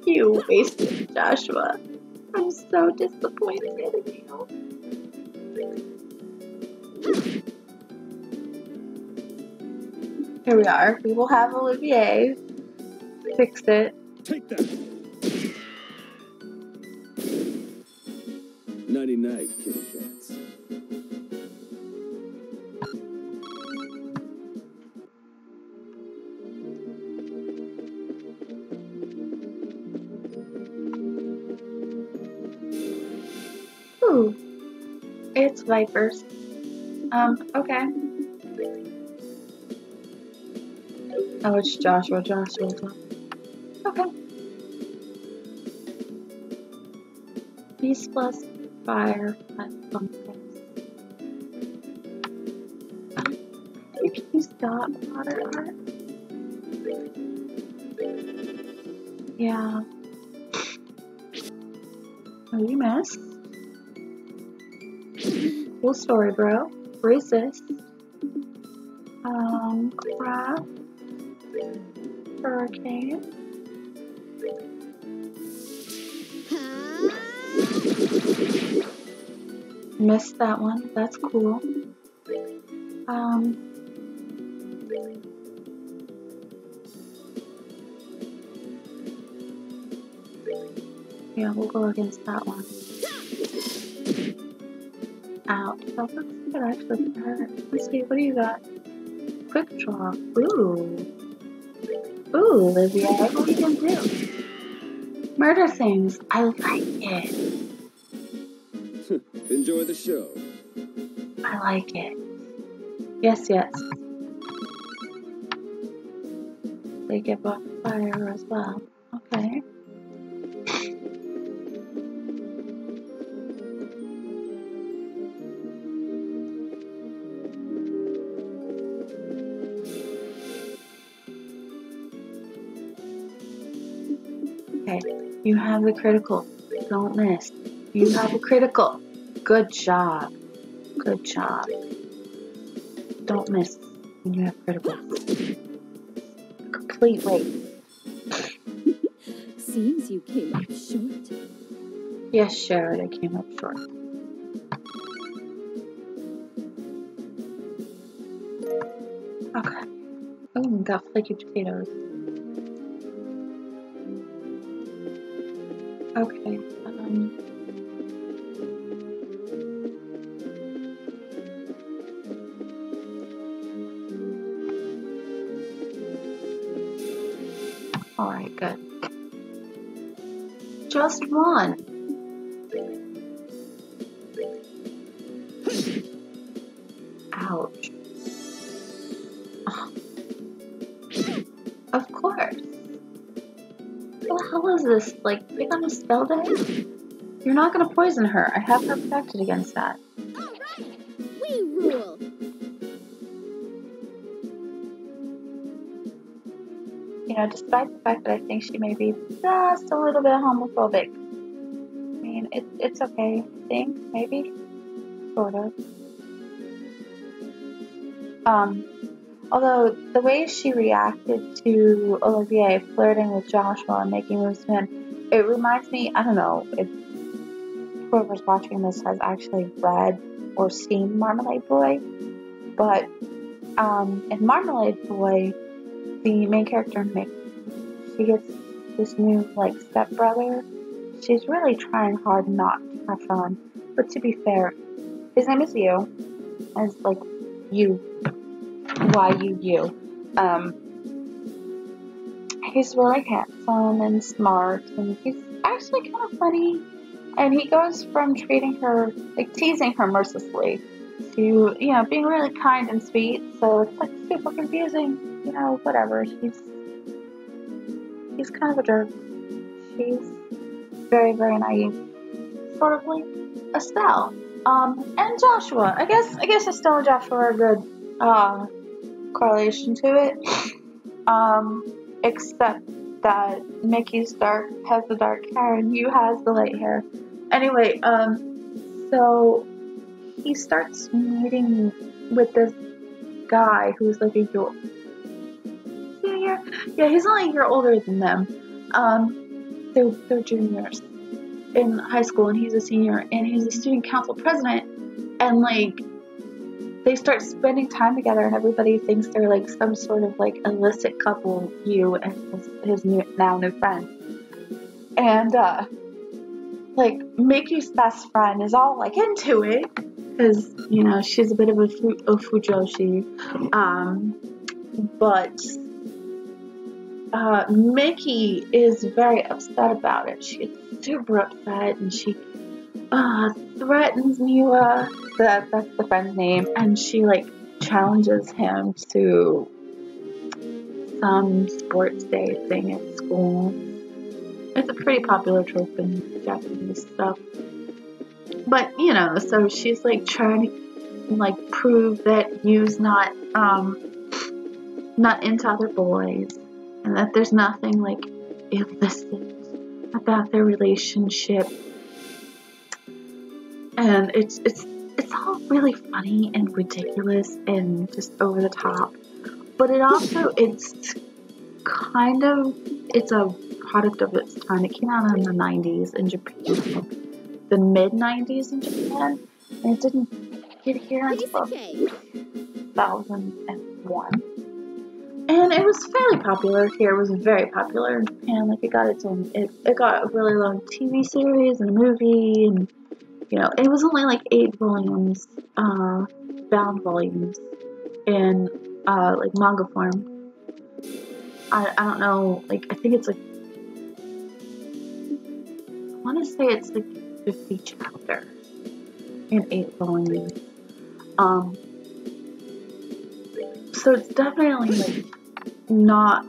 You wasted it, Joshua. I'm so disappointed in you. Here we are. We will have Olivier fix it. Take that. Nighty night, kitty cats. It's vipers. Okay. Oh, it's Joshua. Joshua. Okay. Beast plus fire plus pumpkins. If you stop water art. Yeah. Oh, you missed. Cool story, bro. Racist. Crab. Hurricane. Missed that one. That's cool. Yeah, we'll go against that one. Ouch. That looks like it actually hurt. Let's see, what do you got? Quick draw. Ooh. Ooh, Olivia, what do you can do? Murder things. I like it. Enjoy the show. I like it. Yes, yes. They get bought fire as well. Okay. You have the critical. Don't miss. You have the critical. Good job. Good job. Don't miss when you have critical. Complete rate. Seems you came up short. Yes, sure, I came up short. Okay. Oh, got flaky potatoes. Okay, alright, good. Just one! Ouch. Oh. Of course! What the hell is this? Like, they got a spell deck? You're not gonna poison her. I have her protected against that. Alright! We rule! You know, despite the fact that I think she may be just a little bit homophobic. I mean, it's okay. I think, maybe? Sort of. Although, the way she reacted to Olivier flirting with Joshua and making moves to him, it reminds me, I don't know, if whoever's watching this has actually read or seen Marmalade Boy, but in Marmalade Boy, the main character, Mako, she gets this new, like, stepbrother. She's really trying hard not to have fun, but to be fair, his name is Yu, and it's like, Yu. Yu. He's really handsome and smart, and he's actually kind of funny. And he goes from treating her, like teasing her mercilessly, to, you know, being really kind and sweet. So it's like super confusing, you know, whatever. He's kind of a jerk. She's very, very naive. Sort of like Estelle. And Joshua. I guess Estelle and Joshua are good. Correlation to it. Except that Mickey's has the dark hair and Yu has the light hair. Anyway, so he starts meeting with this guy who's like a year. Yeah, he's only a year older than them. They're juniors in high school, and he's a senior, and he's a student council president, and like, they start spending time together, and everybody thinks they're like some sort of like illicit couple, Yu and his now new friend. And like Miki's best friend is all like into it, because, you know, she's a bit of a fujoshi. But Miki is very upset about it. She's super upset, and she threatens Niwa, that's the friend's name, and she like challenges him to some sports day thing at school. It's a pretty popular trope in Japanese stuff. But, you know, so she's like trying to like prove that Yu's not into other boys, and that there's nothing like illicit about their relationship. And it's it's all really funny and ridiculous and just over the top. But it also, it's kind of, it's a product of its time. It came out in the 90s in Japan, the mid-90s in Japan, and it didn't get here until 2001. And it was fairly popular here. It was very popular in Japan. Like, it got its own, it got a really long TV series and a movie, and, you know, it was only like 8 volumes, bound volumes, in, like, manga form. I don't know, like, I think it's like, I want to say it's like 50 chapters in 8 volumes. So it's definitely, like, not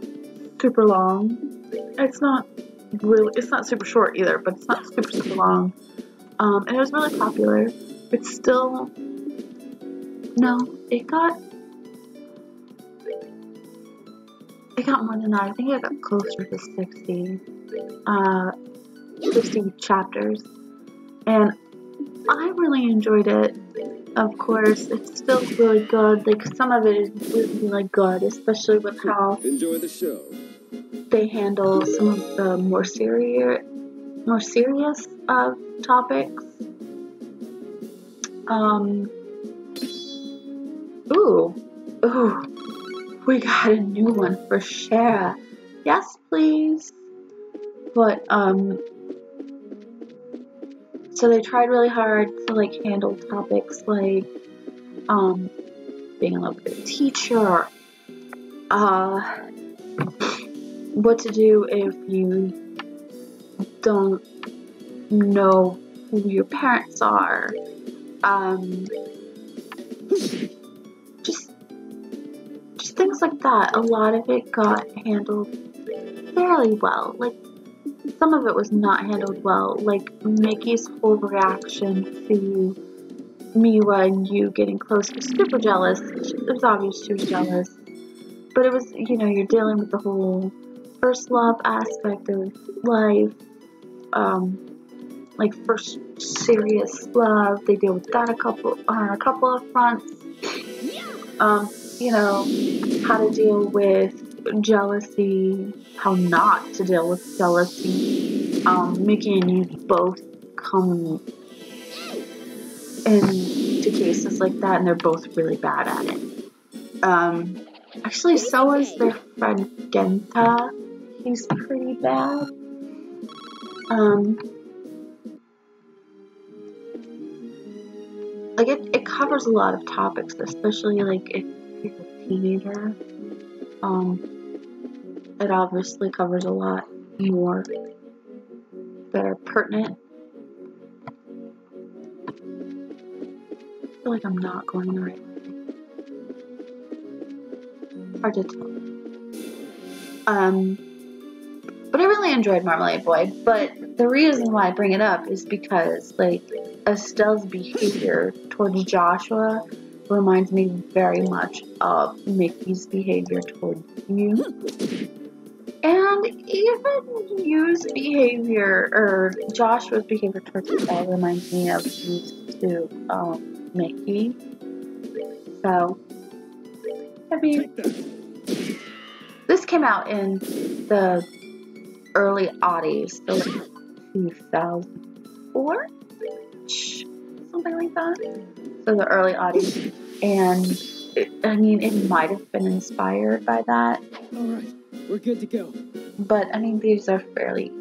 super long. It's not really, it's not super short either, but it's not super, super long. And it was really popular. It's still, no, it got more than that. I think it got closer to 60 chapters. And I really enjoyed it. Of course, it's still really good. Like, some of it is really good, especially with how they handle some of the more serious topics. Ooh, we got a new one for Schera. Yes, please. But so they tried really hard to, like, handle topics like, being in love with a teacher, what to do if you don't know who your parents are, just things like that. A lot of it got handled fairly well. Like, some of it was not handled well, like Mickey's whole reaction to Miwa and you getting close was super jealous. It was obvious she was jealous, but it was, you know, you're dealing with the whole first love aspect of life, like first serious love. They deal with that a couple of fronts, you know, how to deal with jealousy, how not to deal with jealousy. Mickey and you both come into cases like that, and they're both really bad at it. Actually, so is their friend Genta. He's pretty bad. Like, it covers a lot of topics, especially, like, if you're a teenager. It obviously covers a lot more that are pertinent. I feel like I'm not going the right way. Hard to tell. But I really enjoyed Marmalade Boy, but the reason why I bring it up is because, like, Estelle's behavior towards Joshua reminds me very much of Mickey's behavior towards you, and even you's behavior, or Joshua's behavior towards Estelle, reminds me of you's to Mickey. So, I mean, this came out in the early oddies, so like 2004, something like that. So the early audience, and I mean, it might have been inspired by that. All right, we're good to go. But I mean, these are fairly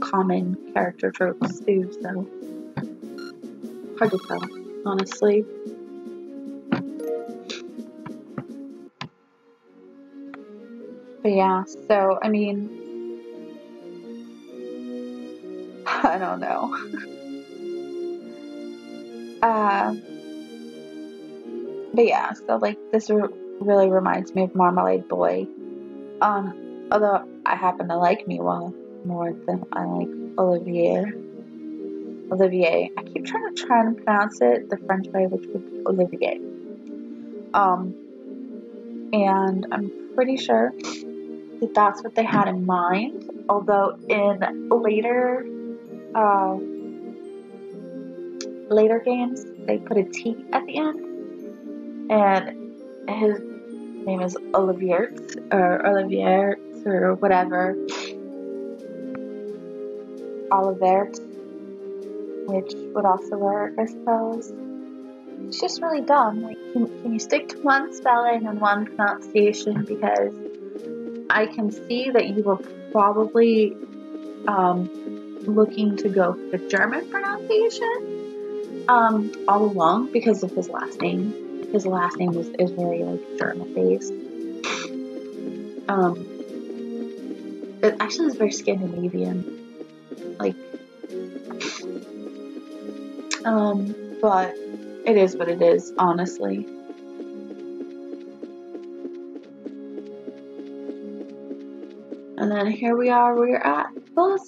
common character tropes too, so hard to tell, honestly. But yeah, so I mean, I don't know. But yeah, so, like, this really reminds me of Marmalade Boy. Although I happen to like Miwa more than I like Olivier. I keep trying to pronounce it the French way, which would be Olivier. And I'm pretty sure that that's what they had in mind. Although in later games, they put a T at the end, and his name is Olivert or whatever, Olivert, which would also work, I suppose. It's just really dumb. Like, can you stick to one spelling and one pronunciation? Because I can see that you were probably looking to go for the German pronunciation all along because of his last name. His last name is very like German based. It actually is very Scandinavian, like. But it is what it is, honestly. And then here we are, we're at Bose.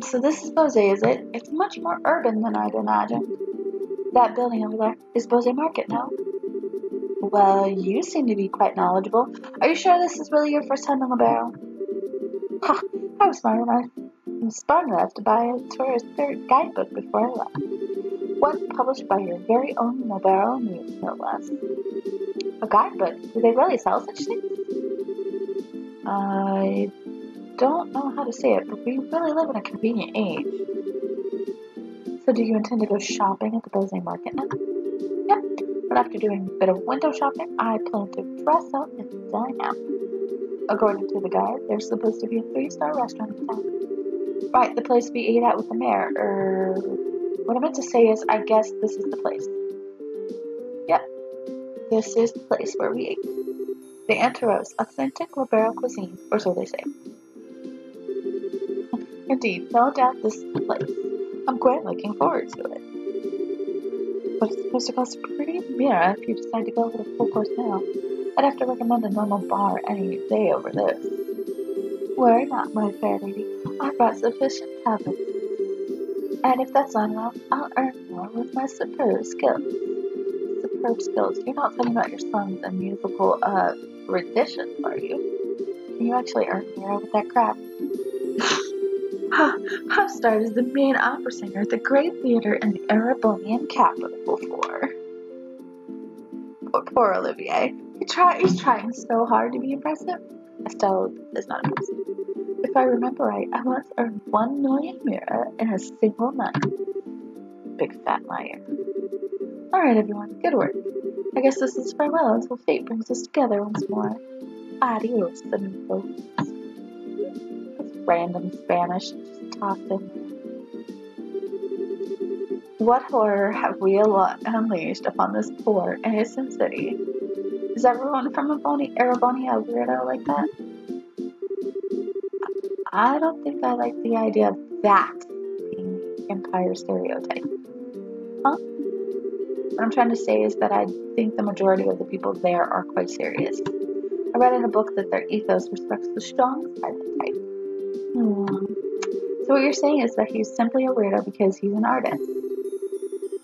So this is Bose, is it? It's much more urban than I'd imagined. That building over there is Bosey Market, no? Well, you seem to be quite knowledgeable. Are you sure this is really your first time on the barrel? Ha! I was smart enough to buy a tourist guidebook before I left. One published by your very own Nebaro News, no less. A guidebook? Do they really sell such things? I don't know how to say it, but we really live in a convenient age. So do you intend to go shopping at the Bosey Market now? Yep, but after doing a bit of window shopping, I plan to dress up and dine out. According to the guide, there's supposed to be a 3-star restaurant in town. Right, the place we ate at with the mayor. What I meant to say is, I guess this is the place. Yep, this is the place where we ate. The Anteros, authentic Liberl cuisine, or so they say. Indeed, no doubt this is the place. I'm quite looking forward to it. But it's supposed to cost a pretty mirror if you decide to go for the full course meal. I'd have to recommend a normal bar any day over this. Worry not, my fair lady. I brought sufficient habits. And if that's not enough, I'll earn more with my superb skills. Superb skills? You're not talking about your songs and musical, renditions, are you? Can you actually earn more with that crap? I've starred as the main opera singer at the Great Theater in the Erebonian capital before. Poor Olivier. He's trying so hard to be impressive. Estelle is not impressive. If I remember right, I once earned 1 million lira in a single night. Big fat liar. Alright everyone, good work. I guess this is farewell until fate brings us together once more. Adios, amigos. That's random Spanish just tossed in. What horror have we unleashed upon this poor, innocent city? Is everyone from Erebonian a weirdo like that? I don't think I like the idea of that being the Empire stereotype. Huh? What I'm trying to say is that I think the majority of the people there are quite serious. I read in a book that their ethos respects the strong silent type. So what you're saying is that he's simply a weirdo because he's an artist.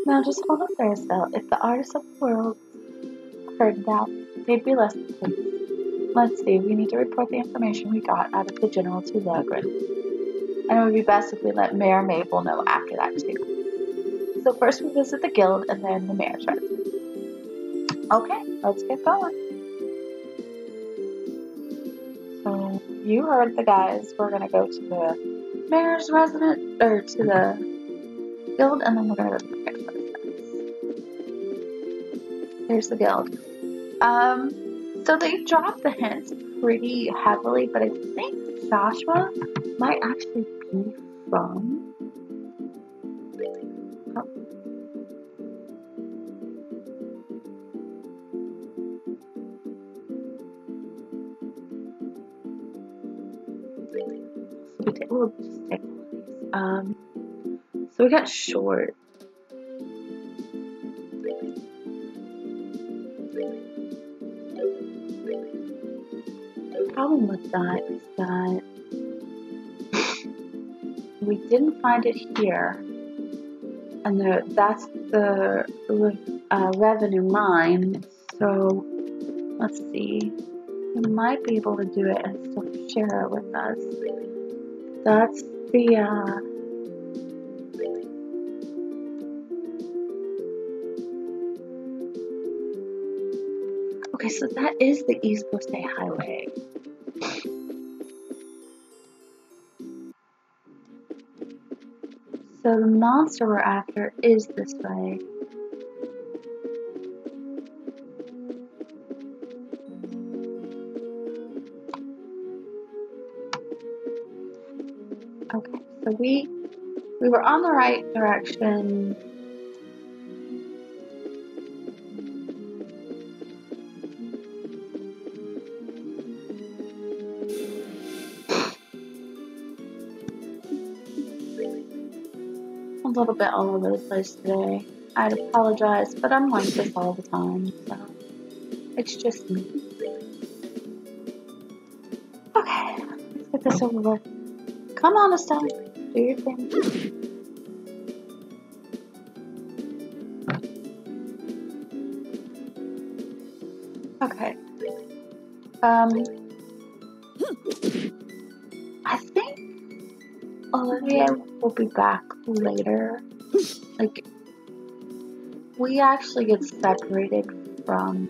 Now just hold up there, Estelle. If the artists of the world heard that, they'd be less pleased. Let's see, we need to report the information we got out of the General to Logren. And it would be best if we let Mayor Maybelle know after that, too. So first we visit the guild, and then the mayor's residence. Okay, let's get going. So, you heard the guys. We're gonna go to the mayor's residence, or to the guild, and then we're gonna go to the mayor's residence. Here's the guild. So they dropped the hints pretty heavily, but I think Joshua might actually be from... Oh. So we'll just take all of these. So we got short. Problem with that is that we didn't find it here, and that's the revenue mine. So let's see, we might be able to do it and still share it with us. That's See ya. Okay, so that is the East Bose Highway. So the monster we're after is this way. Okay, so we were on the right direction. Little bit all over the place today. I'd apologize, but I'm like this all the time, so it's just me. Okay, let's get this over with. Come on, Estelle, do your thing. Okay. I think Olivier will be back later. Like, we actually get separated from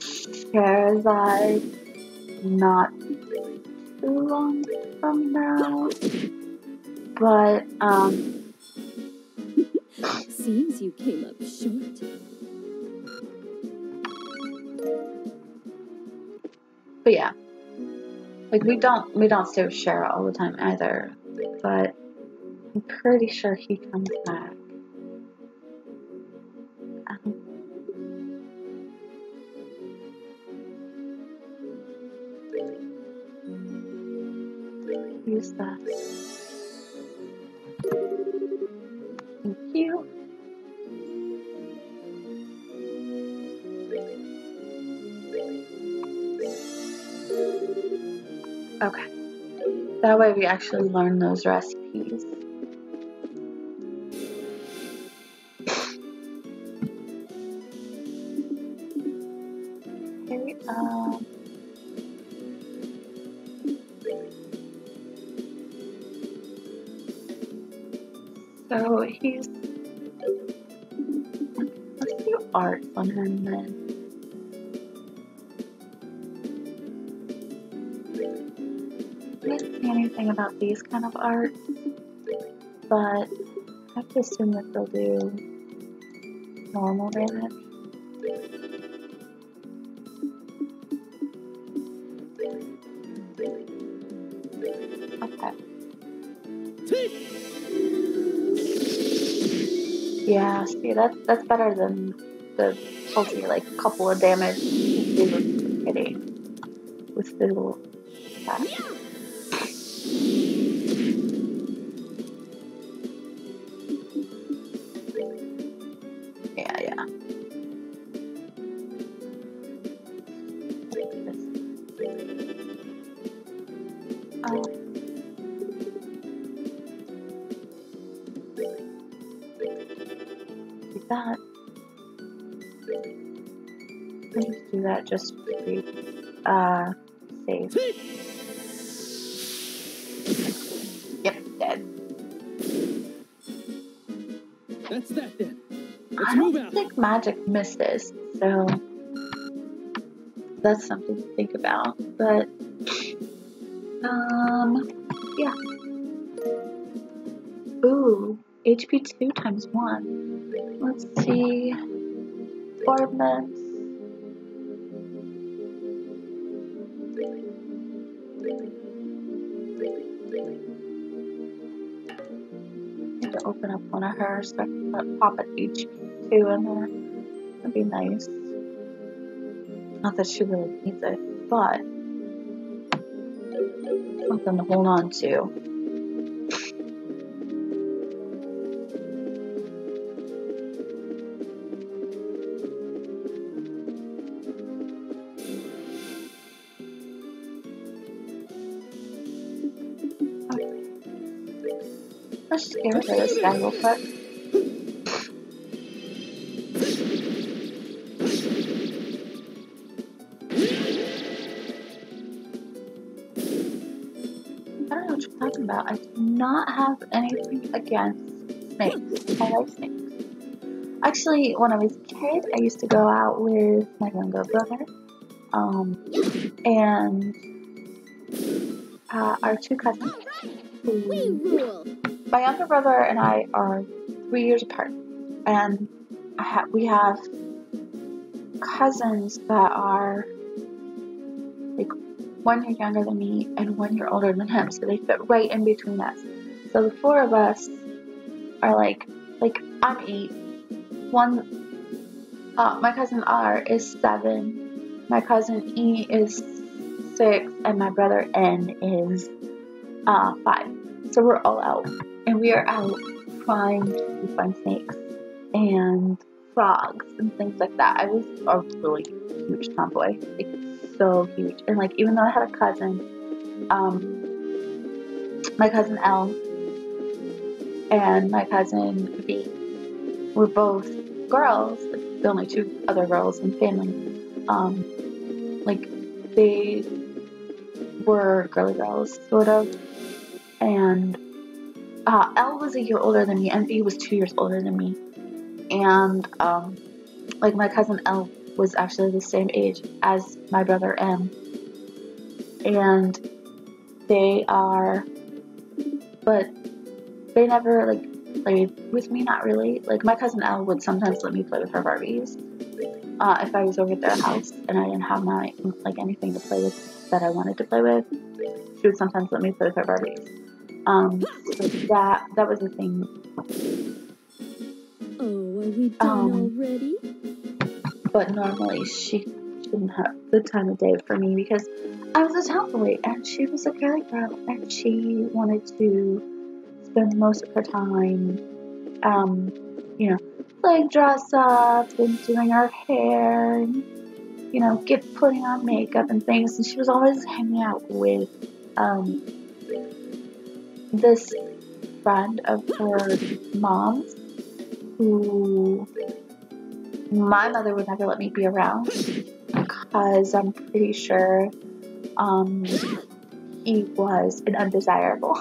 Schera not too long from now, but seems you came up short. But yeah, like we don't stay with Schera all the time either. But I'm pretty sure he comes back. Use that. Thank you. Okay. That way we actually learn those recipes. Okay, so he's... Let's do art on him then. Anything about these kind of art, but I have to assume that they'll do normal damage. Okay. Yeah, see, that's better than the ulti, like a couple of damage hitting with the little attack. Just to be safe. Yep, dead. That's that then. Let's move out. I don't think magic misses, so that's something to think about. But yeah. Ooh, HP 2 times 1. Let's see. Ornaments. Open up one of her so I can pop an HP 2 in there. That'd be nice. Not that she really needs it, but something to hold on to. Get rid of this guy real quick. Schera. I do not have anything against snakes. I like snakes. Actually, when I was a kid, I used to go out with my younger brother, and our two cousins. My younger brother and I are 3 years apart, and we have cousins that are like 1 year younger than me and 1 year older than him, so they fit right in between us. So the four of us are like I'm 8. My cousin R is 7, my cousin E is 6, and my brother N is 5. So we're all out, and we are out trying to find snakes and frogs and things like that. I was a really huge tomboy, like so huge, and like even though I had a cousin, my cousin L and my cousin V were both girls, like the only two other girls in family. Like they were girly girls, sort of. And Elle was a year older than me, and V was 2 years older than me. And like my cousin Elle was actually the same age as my brother M. And they are, but they never like played with me, not really. Like my cousin Elle would sometimes let me play with her Barbies if I was over at their house and I didn't have my like anything to play with that I wanted to play with. She would sometimes let me play with her Barbies. So that was the thing. Oh, are we done already? But normally she didn't have the time of day for me because I was a tomboy and she was a girly girl, and she wanted to spend most of her time, you know, like dress up and doing her hair and, you know, putting on makeup and things. And she was always hanging out with this friend of her mom's, who my mother would never let me be around because I'm pretty sure he was an undesirable.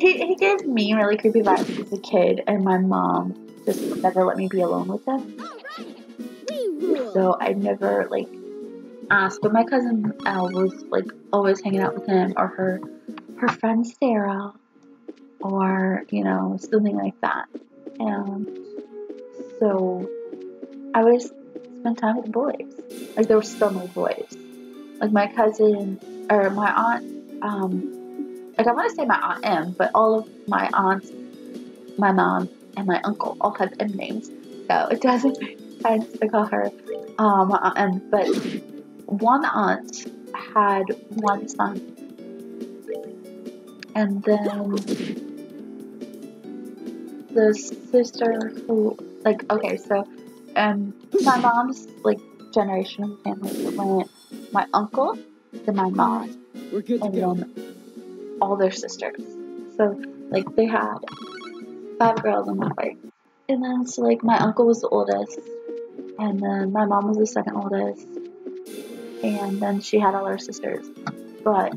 he gave me really creepy vibes as a kid, and my mom just never let me be alone with him. So I never like asked, but my cousin Elle was like always hanging out with him or her friend Schera, or you know, something like that. And so I would just spend time with the boys. Like there were so many boys. Like my cousin or my aunt, like I want to say my aunt M, but all of my aunts, my mom, and my uncle all have M names, so it doesn't make sense to call her my aunt M. But one aunt had one son. And then the sister who, like, okay, so, my mom's, like, generation of family went my uncle, then my mom, and then all their sisters. So, like, they had 5 girls and 1 boy. And then, so, like, my uncle was the oldest, and then my mom was the second oldest, and then she had all her sisters. But,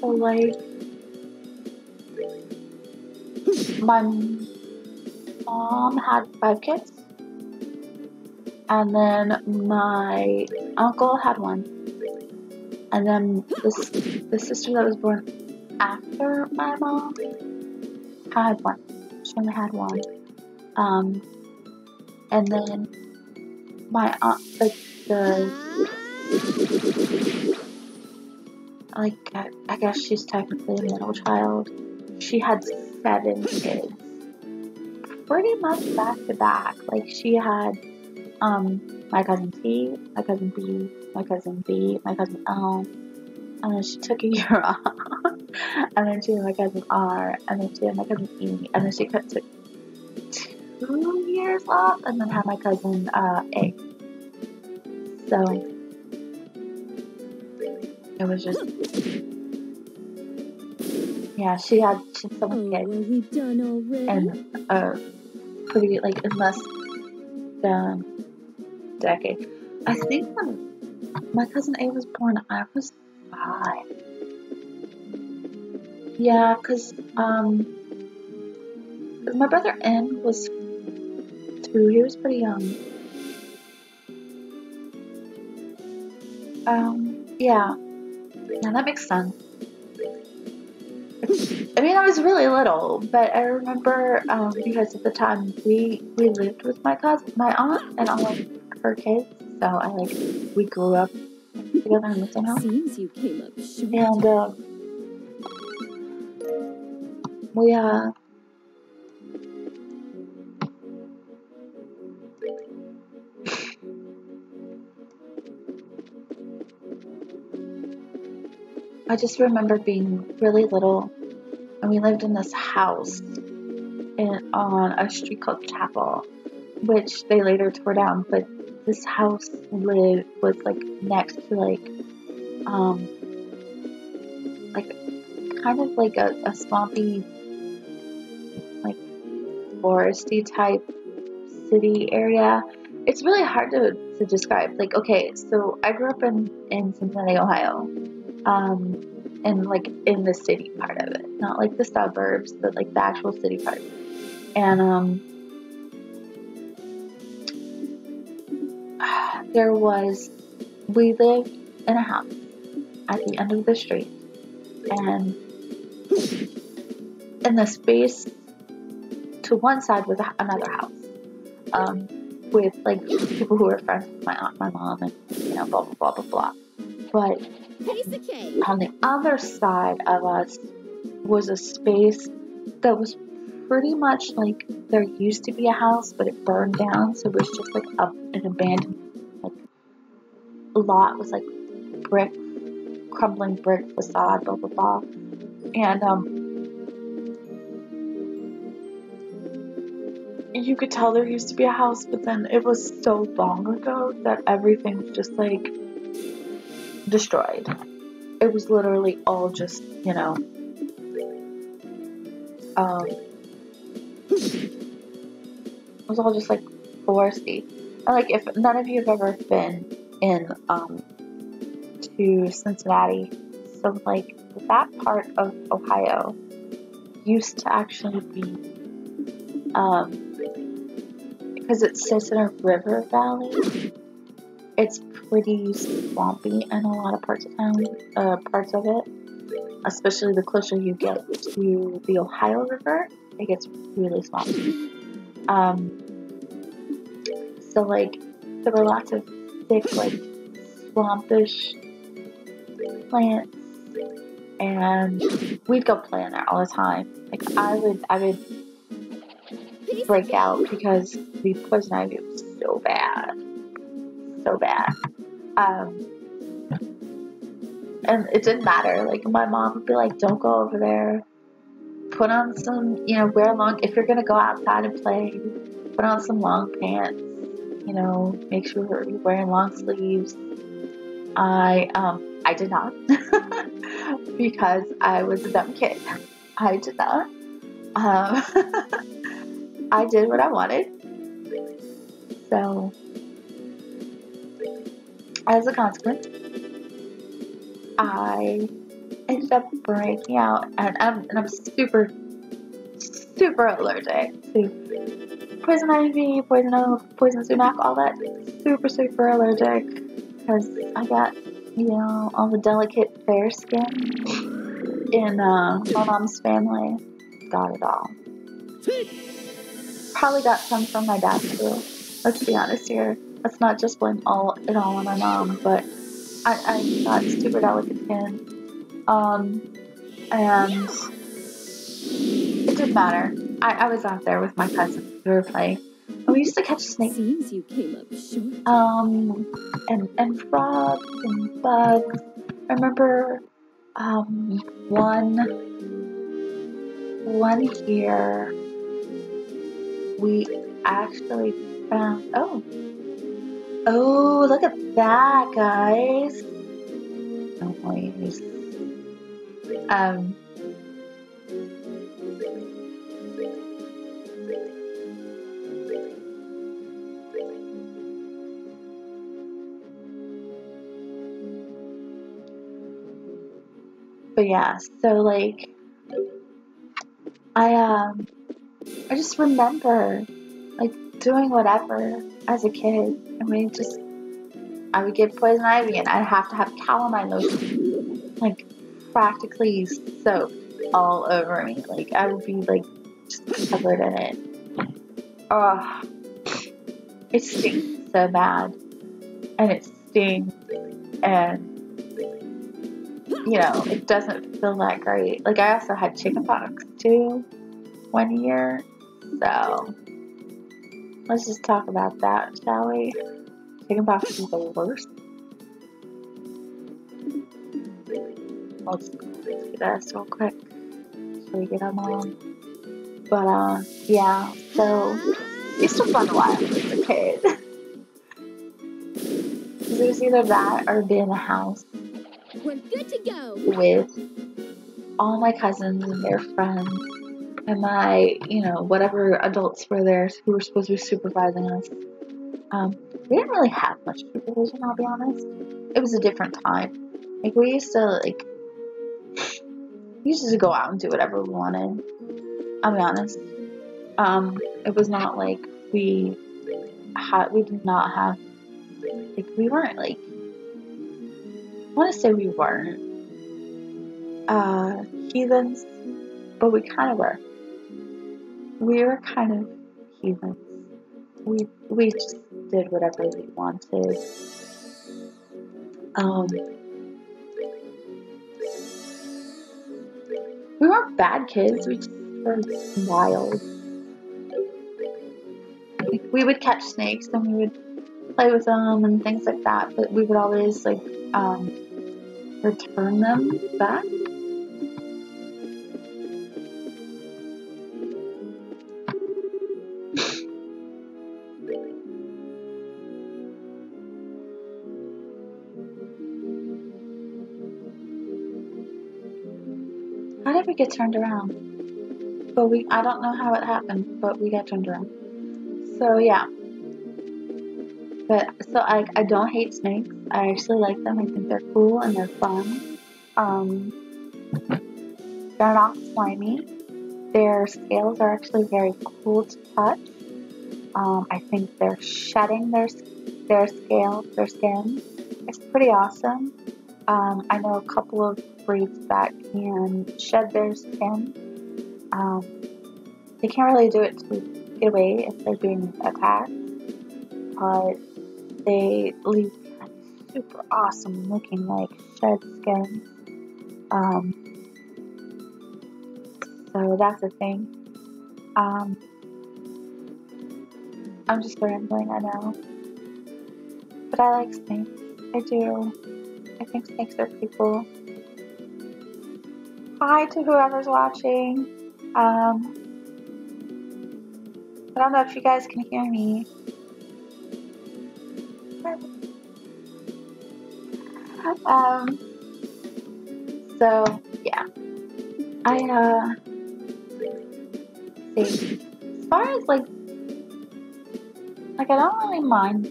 so, like, my mom had 5 kids, and then my uncle had 1, and then the sister that was born after my mom had 1. She only had 1. And then my aunt, like, I guess she's technically a middle child. She had 7 kids, pretty much back to back. Like she had, my cousin T, my cousin B, my cousin V, my cousin L, and then she took a year off, and then she had my cousin R, and then she had my cousin E, and then she took 2 years off, and then had my cousin A. So it was just, yeah, she had so many kids, and pretty, like, in less than a decade. I think my cousin A was born, I was 5. Yeah, cause my brother N was 2, he was pretty young. Yeah. Now that makes sense. I mean, I was really little, but I remember, because at the time we lived with my cousin, my aunt, and all of her kids, so we grew up together in the same house. And, I just remember being really little, and we lived in this house on a street called Chapel, which they later tore down, but this house was next to kind of like a swampy, foresty type city area. It's really hard to describe. Okay, so I grew up in Cincinnati, Ohio. And in the city part of it, not the suburbs, but the actual city part. And we lived in a house at the end of the street, and in the space to one side was another house, with people who were friends with my aunt, my mom, and blah blah blah blah blah. But on the other side of us was a space that was pretty much there used to be a house, but it burned down, so it was just an abandoned lot with crumbling brick facade, blah blah blah. And you could tell there used to be a house, but then it was so long ago that everything was just destroyed. It was literally all just, it was all just foresty. And if none of you have ever been in to Cincinnati, so that part of Ohio used to actually be because it sits in a river valley, it's pretty swampy in a lot of parts of town, parts of it, especially the closer you get to the Ohio River, it gets really swampy. So there were lots of thick, swampish plants, and we'd go play in there all the time. I would break out because the poison ivy was so bad. So bad. And it didn't matter. My mom would be don't go over there. Put on some, wear long, if you're going to go outside and play, put on some long pants. Make sure you're wearing long sleeves. I did not. Because I was a dumb kid. I did not. I did what I wanted. So, as a consequence, I ended up breaking out, and I'm super, super allergic to poison ivy, poison oak, poison sumac, all that. Super, super allergic, because I got, all the delicate fair skin in my mom's family. Got it all. Probably got some from my dad too. Let's be honest here. Let's not just blame it all on my mom, but I got super delicate skin, and it didn't matter. I was out there with my cousin. We were playing, and we used to catch snakes, and frogs and bugs. I remember one year we actually found Oh, look at that, guys. No worries. But yeah, so like I just remember like doing whatever as a kid. I mean, just I would get poison ivy and I'd have to have calamine lotion like practically soaked all over me. Like I would be like just covered in it. Oh, it stinks so bad, and it stings, and you know, it doesn't feel that great. Like I also had chickenpox too one year, so let's just talk about that, shall we? Chickenpox is the worst. Let's do this real quick before we get on along. But yeah, so I used to fun a lot as a kid. It was either that or be in the house. We're good to go. With all my cousins and their friends and my, you know, whatever adults were there who were supposed to be supervising us. We didn't really have much supervision, I'll be honest. It was a different time. Like, we used to, like, go out and do whatever we wanted, I'll be honest. It was not like we did not have, like, we weren't, like, I want to say we weren't heathens, but we kind of were. We were kind of heathens. We just did whatever we wanted. We weren't bad kids. We just were wild. Like, we would catch snakes and we would play with them and things like that. But we would always like return them back. How did we get turned around? But I don't know how it happened, but we got turned around. So yeah. But so I don't hate snakes. I actually like them. I think they're cool and they're fun. They're not slimy. Their scales are actually very cool to touch. I think they're shedding their scales, their skin. It's pretty awesome. I know a couple of breeds that can shed their skin. They can't really do it to get away if they're being attacked, but they leave super awesome looking like shed skin. So that's a thing. I'm just rambling, I know. But I like snakes. I do. I think snakes are pretty cool. Hi to whoever's watching. I don't know if you guys can hear me. So yeah, see, as far as like I don't really mind.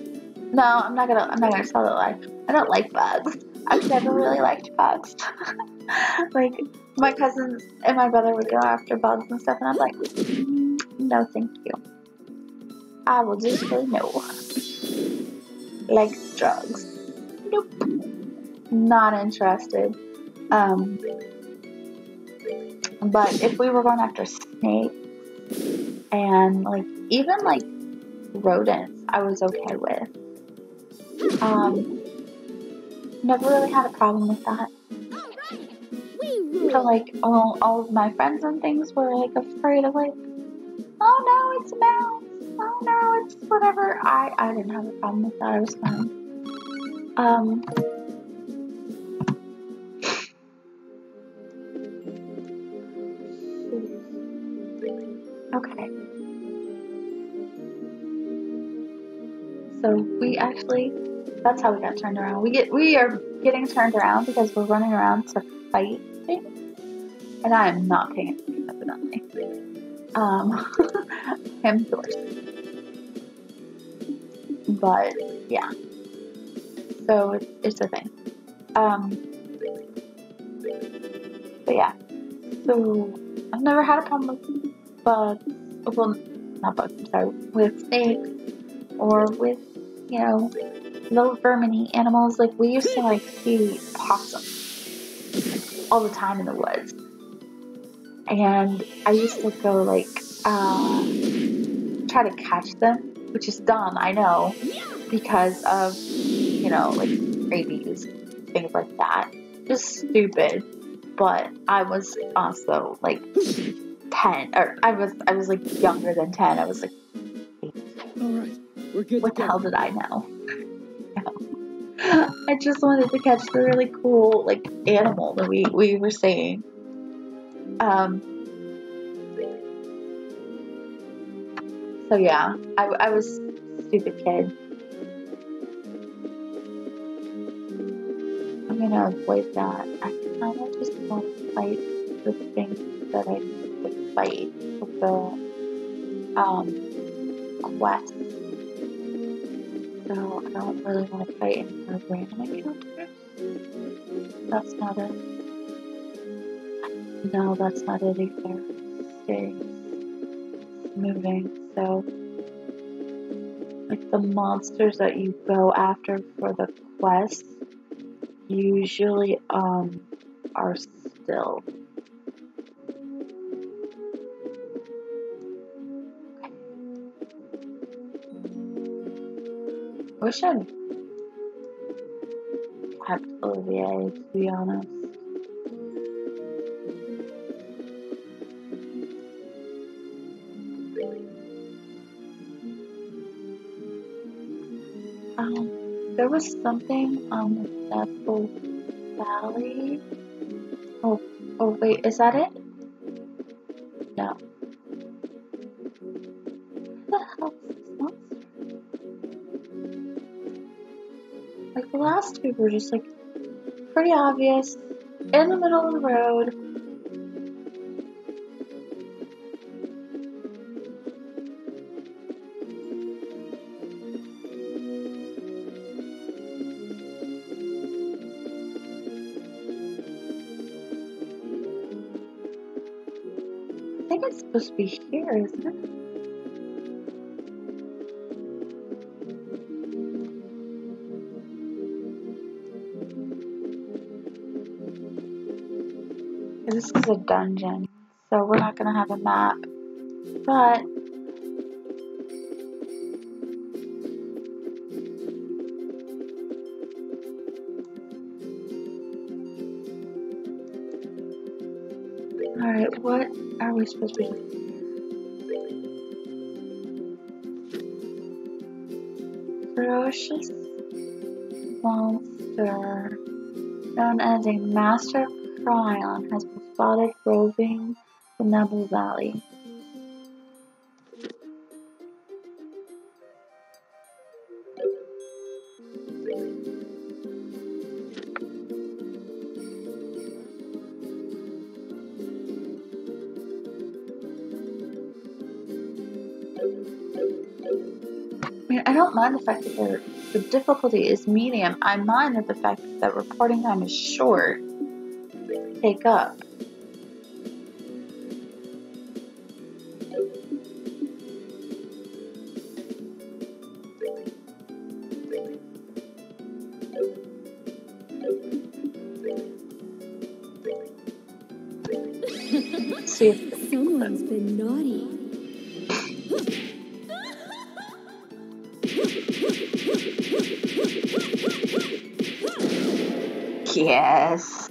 No, I'm not gonna tell that lie. I don't like bugs. I've never really liked bugs. Like my cousins and my brother would go after bugs and stuff, and I'm like, no, thank you. I will just say no. Like drugs. Nope. Not interested. But if we were going after snakes and like even like rodents, I was okay with. Never really had a problem with that. So like all of my friends and things were like afraid of like, oh no, it's a mouse, oh no, it's whatever. I didn't have a problem with that. I was fine. Okay. So we actually, that's how we got turned around. We are getting turned around because we're running around to fight things. And I am not paying attention, evidently. I'm the worst. But yeah. So it's a thing. But yeah, so I've never had a problem with bugs, well, not bugs, I'm sorry, with snakes or with, you know, little vermin-y animals. Like, we used to like see possums all the time in the woods, and I used to go like try to catch them, which is dumb, I know, because of, you know, like rabies, things like that. Just stupid. But I was also like 10, or I was like younger than 10. I was like 8. All right, we're good. What the hell did I know? I just wanted to catch the really cool like animal that we were seeing. So yeah, I was a stupid kid. I'm gonna avoid that. I kind of just want to fight the things that I would fight with the quest. So I don't really want to fight any more random encounters. That's not it. No, that's not it either. Stay moving. So, like the monsters that you go after for the quest usually are still. I wish I'd kept Olivier, to be honest. There was something on the Nebel Valley. Oh wait, is that it? No. What the hell is this monster? Like the last two were just like pretty obvious, in the middle of the road. Supposed to be here, isn't it? This is a dungeon, so we're not gonna have a map, but alright, what are we supposed to be doing? Ferocious monster known as a master cryon has been spotted roving the Nebel Valley. Mind the fact that the difficulty is medium. I mind the fact that reporting time is short. Take up. See if someone's been naughty. Yes.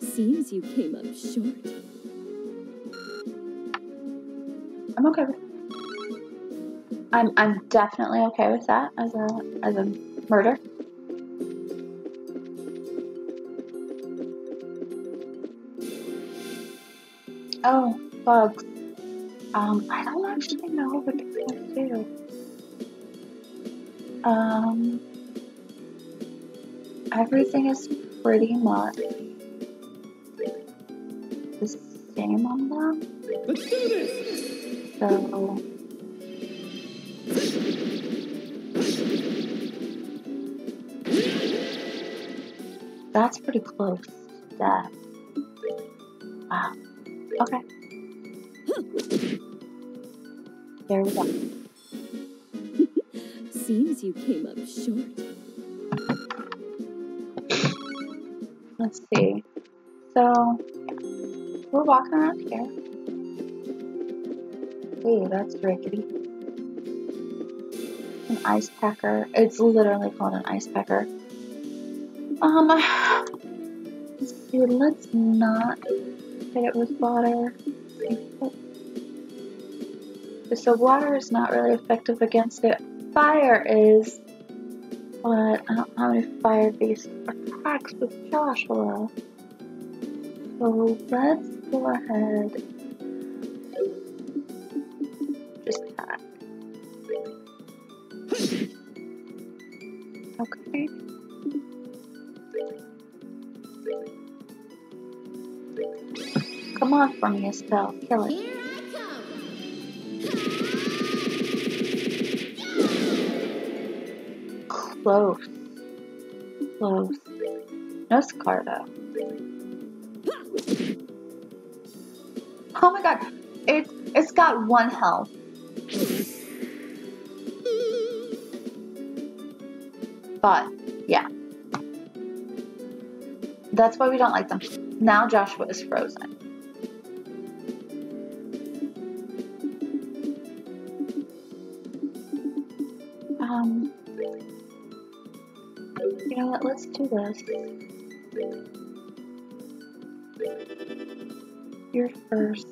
Seems you came up short. I'm okay with it. I'm definitely okay with that as a murder. Oh, bugs. I don't actually know what they're gonna do. Everything is pretty much the same on them. Let's do this! So... That's pretty close to death. Wow. Okay. There we go. Seems you came up short. Let's see. So, we're walking around here. Ooh, that's rickety. An ice packer. It's literally called an ice packer. Let's see, let's not hit it with water. So water is not really effective against it. Fire is, but I don't know how many fire-based attacks with Joshua. So let's go ahead. Just attack. Okay. Come on for me, Estelle. Kill it. Here I come. Close. Close. No scar though. Oh my god. It's got one health. But yeah. That's why we don't like them. Now Joshua is frozen. You know what, let's do this. You're first.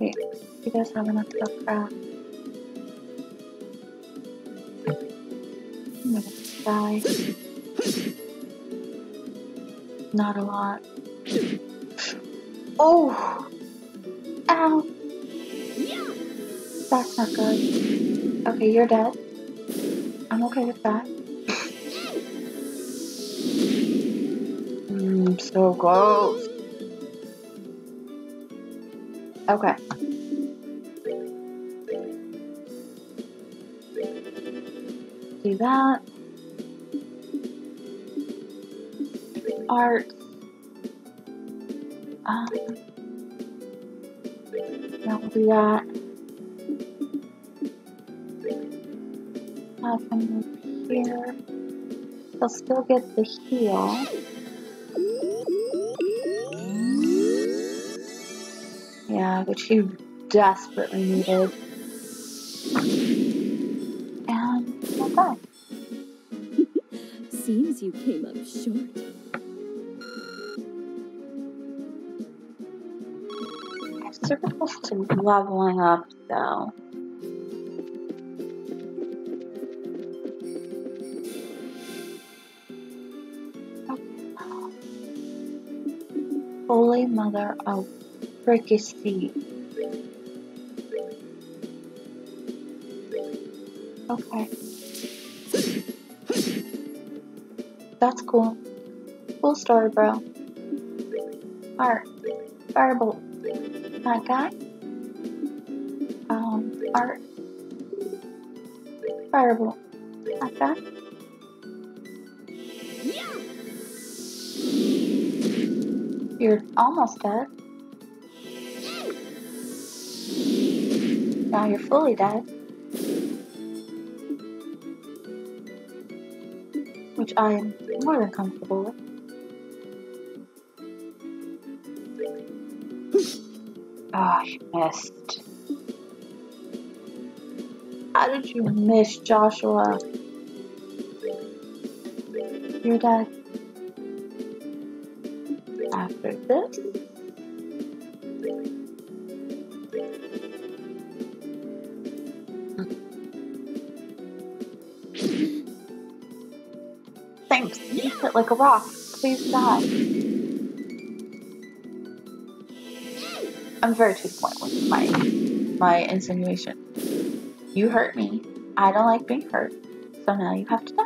Wait, you guys have enough stuff craft. I'm gonna die. Not a lot. Oh! Ow! That's not good. Okay, you're dead. I'm okay with that. So close. Okay. Do that. Art. Don't do that. Have him move here. He'll still get the heal. Yeah, which he desperately needed. And he'll die. Seems you came up short. Super close to leveling up, though. Okay. Holy Mother of Fricassee. Okay. That's cool. Cool story, bro. Alright. Firebolt. That guy. Art. Fireball. That guy. Yeah. You're almost dead. Now you're fully dead. Which I am more than comfortable with. Ah, you missed. How did you miss, Joshua? You're dead. After this, thanks. You hit like a rock. Please die. I'm very to the point with my insinuation. You hurt me. I don't like being hurt. So now you have to die.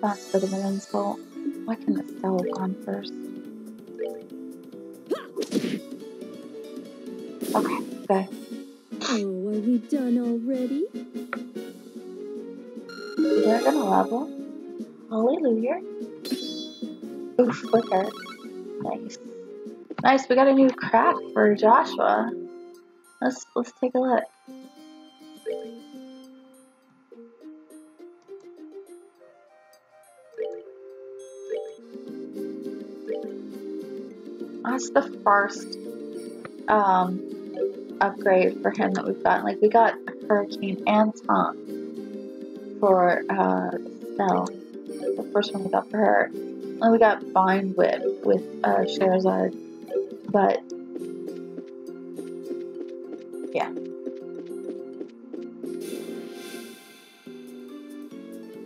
Back to the women's vault. Why can Estelle have gone first? Okay, go. Oh, are we done already? We're gonna level. Hallelujah. Ooh, flicker. Nice. Nice, we got a new craft for Joshua. Let's take a look. That's the first upgrade for him that we've gotten. Like, we got Hurricane and Tom for Estelle. The first one we got for her. And we got Vine Whip with Scheherazade. But yeah.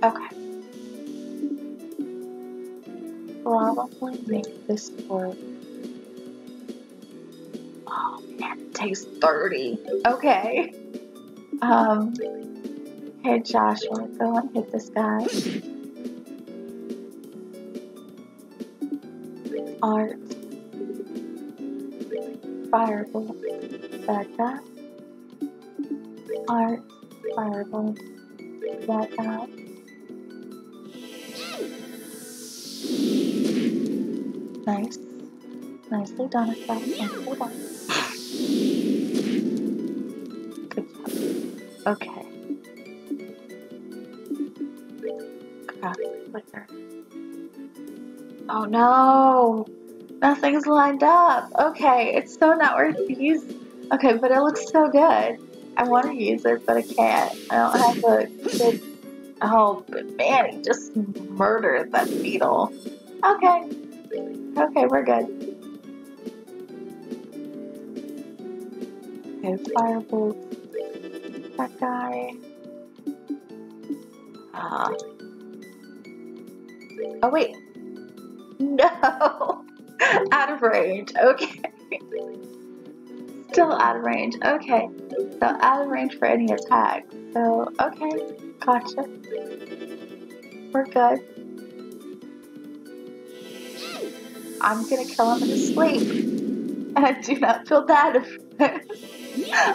Okay. Probably make this work. Oh man, it takes 30. Okay. Hey Joshua, go and hit this guy. Art. Fireball. That guy. Art. Fireball. That guy. Nice. Nicely done, Estelle. Nicely done. Good job. Okay. Crap. Flicker. Oh no! Nothing's lined up! Okay, it's so not worth these. Okay, but it looks so good. I want to use it, but I can't. I don't have the good... Oh, but man, he just murdered that beetle. Okay. Okay, we're good. Okay, fireball. That guy. Oh, wait. No! Out of range, okay. Still out of range, okay. So out of range for any attack. So, okay, gotcha. We're good. I'm gonna kill him in his sleep. I do not feel bad about it.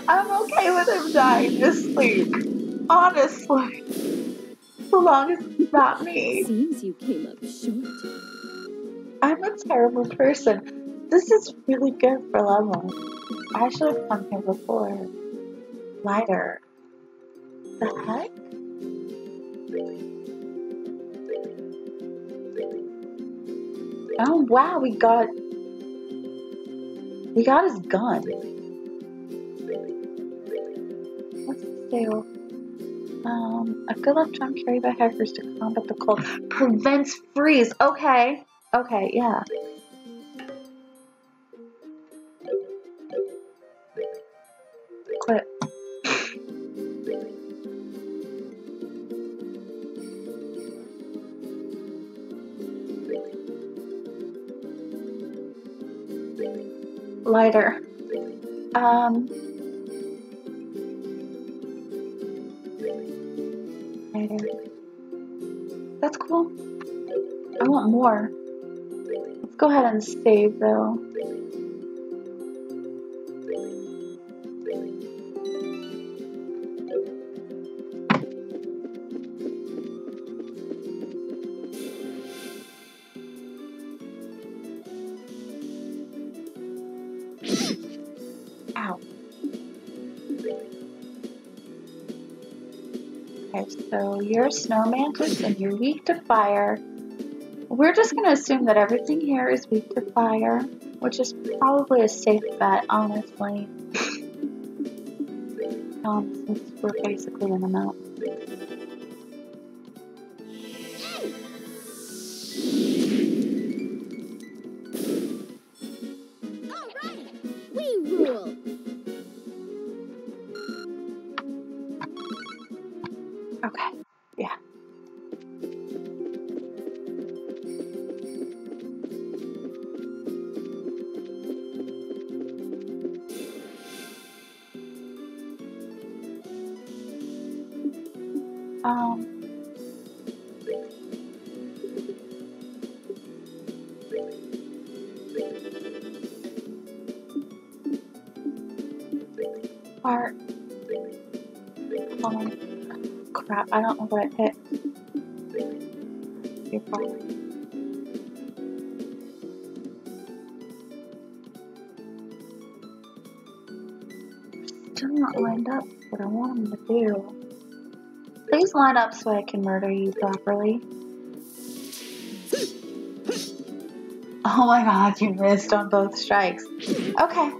I'm okay with him dying in his sleep. Honestly. So long as it's not me. Seems you came up short. I'm a terrible person. This is really good for level. I should have come here before. Lighter. The heck? Oh wow, we got his gun. What's the sale? A good left drum carried by hackers to combat the cold. Prevents freeze. Okay. Okay, yeah. Quit. Lighter. Lighter. That's cool. I want more. Go ahead and save though. Ow. Okay, so you're a snow mantis and you're weak to fire. We're just going to assume that everything here is weak to fire, which is probably a safe bet, honestly. Since we're basically in the mountain. All right, we rule. Okay. falling. Crap, I don't know what it hit. You're falling. Still not lined up what I want them to do. Please line up so I can murder you properly. Oh my god, you missed on both strikes. Okay.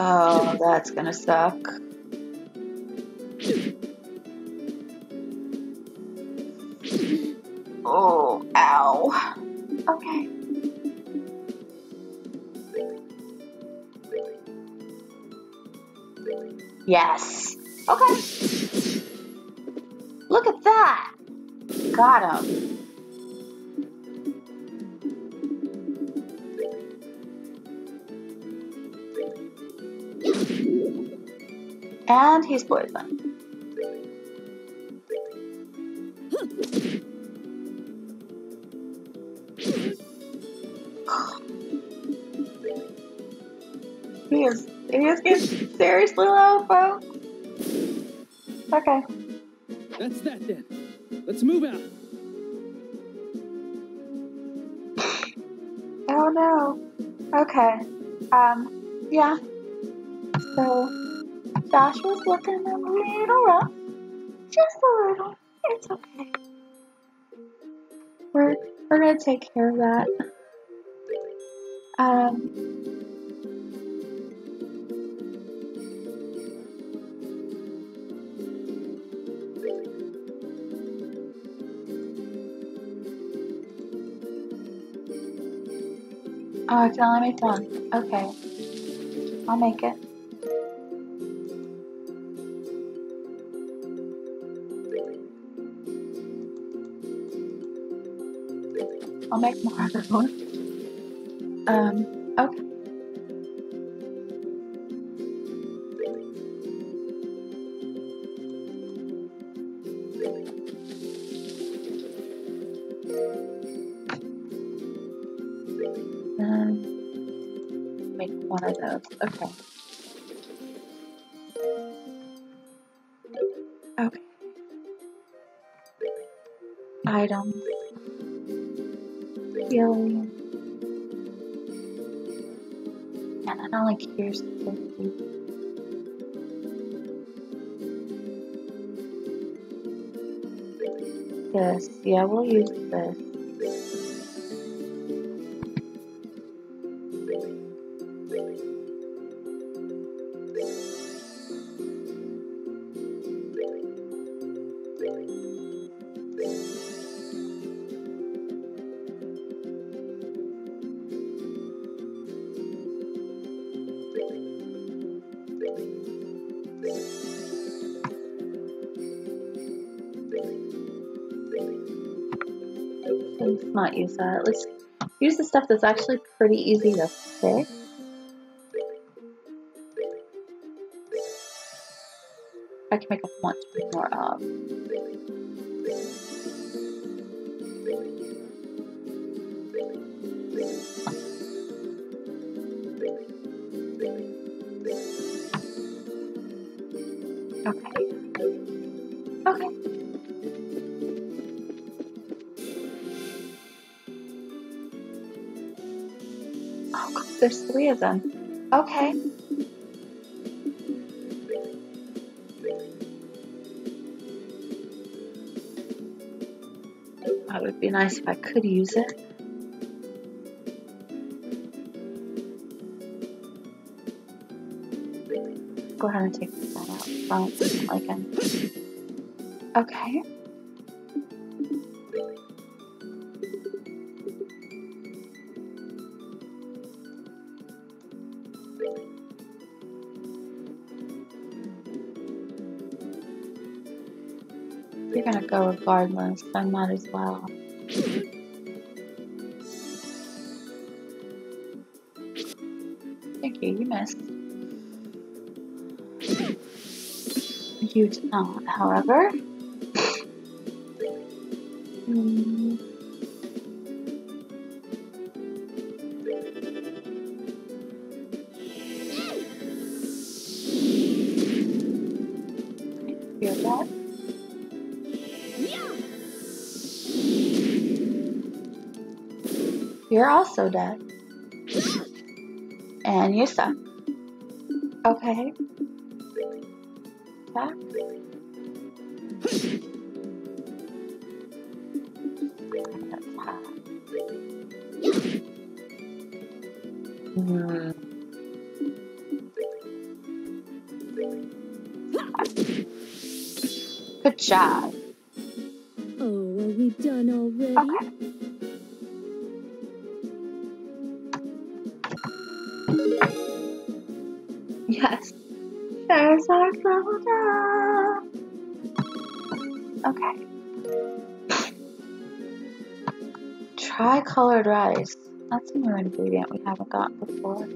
Oh, that's gonna suck. Oh, ow. Okay. Yes. Okay. Look at that. Got him. And he's poisoned. He is getting seriously low, folks. Okay. That's that then. Let's move out. Oh no. Okay. Yeah. So. Joshua's looking a little rough. Just a little. It's okay. We're gonna take care of that. Oh, it's only made one. Okay. I'll make it. I'll make more of that one. Okay. Make one of those. Okay. Okay. Items. Healing. And I don't like here's 50. This, yeah, we'll use this. Not use that. Let's use the stuff that's actually pretty easy to fix. I can make a bunch more up. There's 3 of them. Okay. That would be nice if I could use it. Go ahead and take that out. Well, I can. Okay. Go regardless, I might as well. Thank you, you missed. you to know, however. Hear that? You're also dead. And you're stuck. Okay. Back. Good job. Oh, are we done already? Okay. Yes. There's our photo. Okay. Tri-colored rice. That's a new ingredient we haven't gotten before.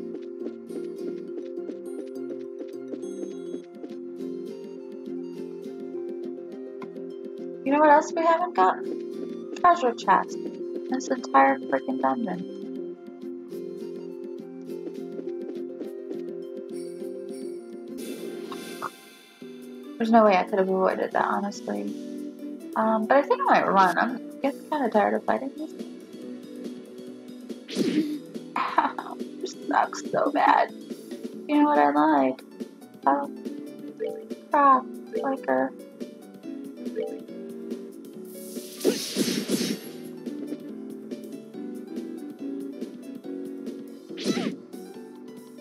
You know what else we haven't gotten? Treasure chest. This entire freaking dungeon. There's no way I could have avoided that, honestly. But I think I might run. I'm getting kind of tired of fighting this. Ow, this sucks so bad. You know what I like? Oh, crap, like her.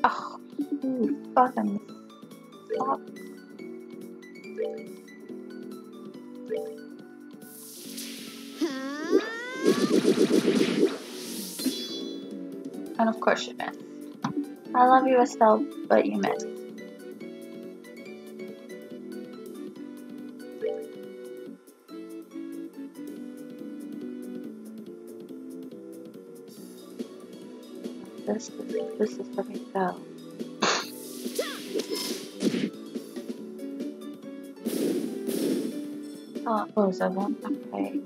Oh, you fucking stop. And of course you missed. I love you, Estelle, but you missed. This is where we go. Oh, both of them. Okay.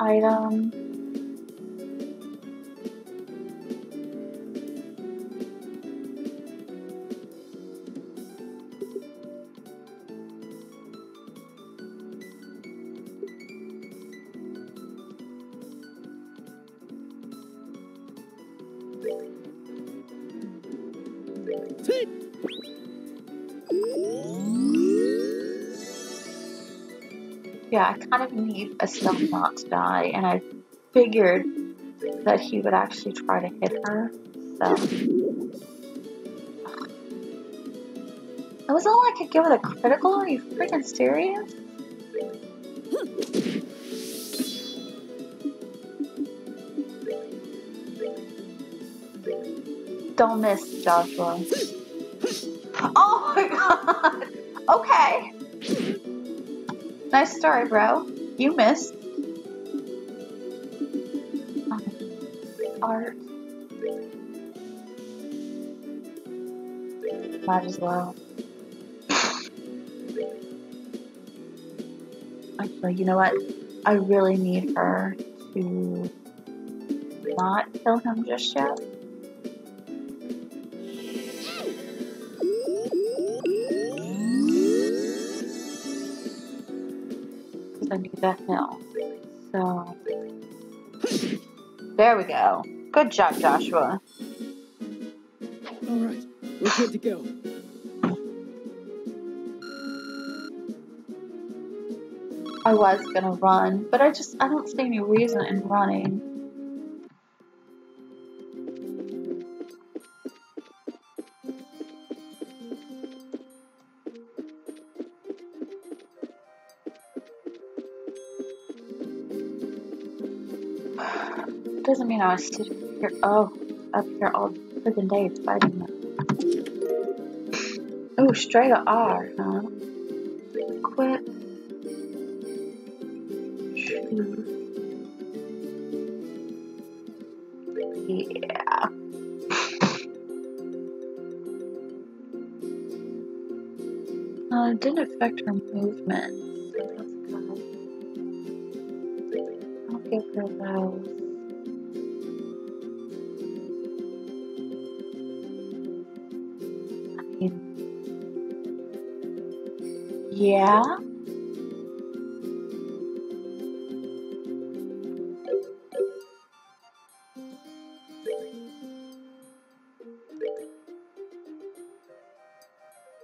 Item. Yeah, I kind of need Estelle not to die, and I figured that he would actually try to hit her, so. That was all I could give with a critical? Are you freaking serious? Don't miss, Joshua. Oh my god! Okay! Nice story, bro. You missed. Art. Might as well. Actually, you know what? I really need her to not kill him just yet. I need that hill. So there we go. Good job, Joshua. Alright, we're good to go. I was gonna run, but I don't see any reason in running. Doesn't mean I was sitting here, up here all freaking day fighting them. Oh, straight R, huh? Quit. Yeah. it didn't affect her movement, so that's good. I'll give her those. Yeah.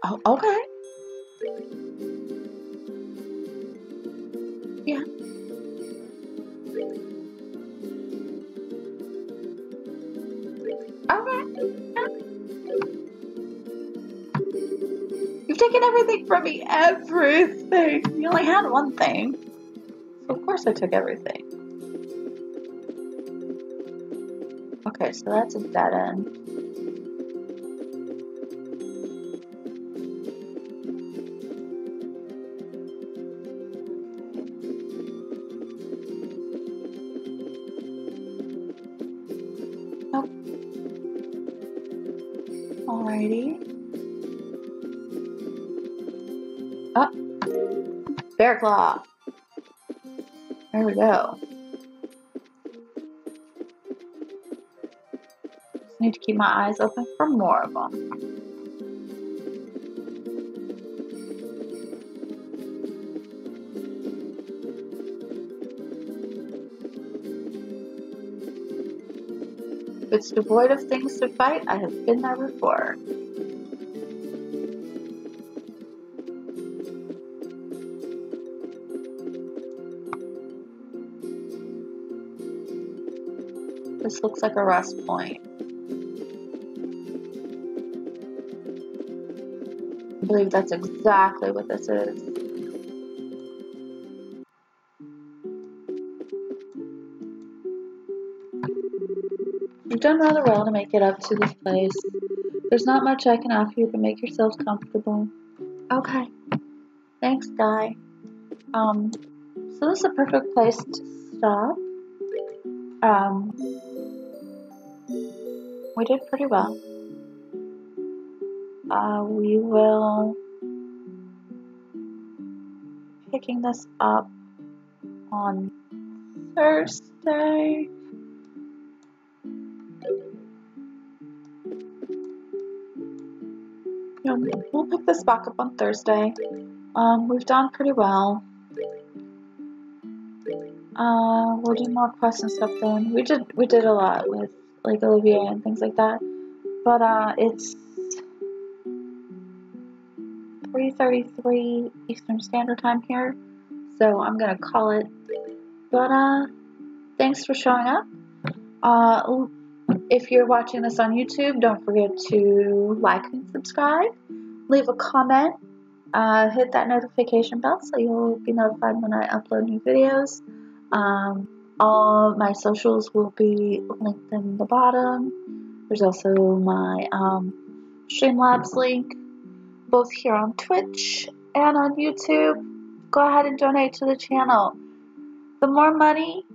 Oh, okay. Yeah. All right. Yeah. You've taken everything from me. Everything. You only had one thing. Of course I took everything. Okay, so that's a dead end. Bear claw. There we go. Just need to keep my eyes open for more of them. If it's devoid of things to fight, I have been there before. This looks like a rest point. I believe that's exactly what this is. You've done rather well to make it up to this place. There's not much I can offer you, but make yourselves comfortable. Okay. Thanks, Guy. So this is a perfect place to stop. We did pretty well. We will be picking this up on Thursday. Yeah, we'll pick this back up on Thursday. We've done pretty well. We'll do more quests and stuff then. We did a lot with like Olivier and things like that. But it's 3:33 Eastern Standard Time here, so I'm gonna call it. But thanks for showing up. If you're watching this on YouTube, don't forget to like and subscribe, leave a comment, hit that notification bell so you'll be notified when I upload new videos. All my socials will be linked in the bottom. There's also my Streamlabs link, both here on Twitch and on YouTube. Go ahead and donate to the channel. The more money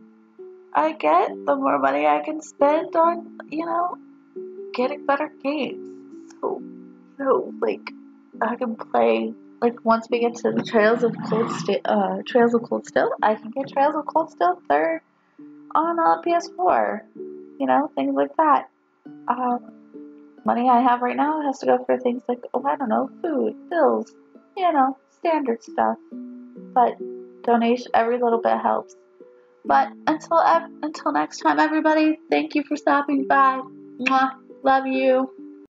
I get, the more money I can spend on, you know, getting better games. So, you know, like, I can play, like, once we get to the Trails of Cold Steel, I can get Trails of Cold Steel 3rd. On PS4, you know, things like that. Money I have right now has to go for things like, oh, I don't know, food, bills, you know, standard stuff. But donation, every little bit helps. But until next time, everybody, thank you for stopping by. Mwah, love you.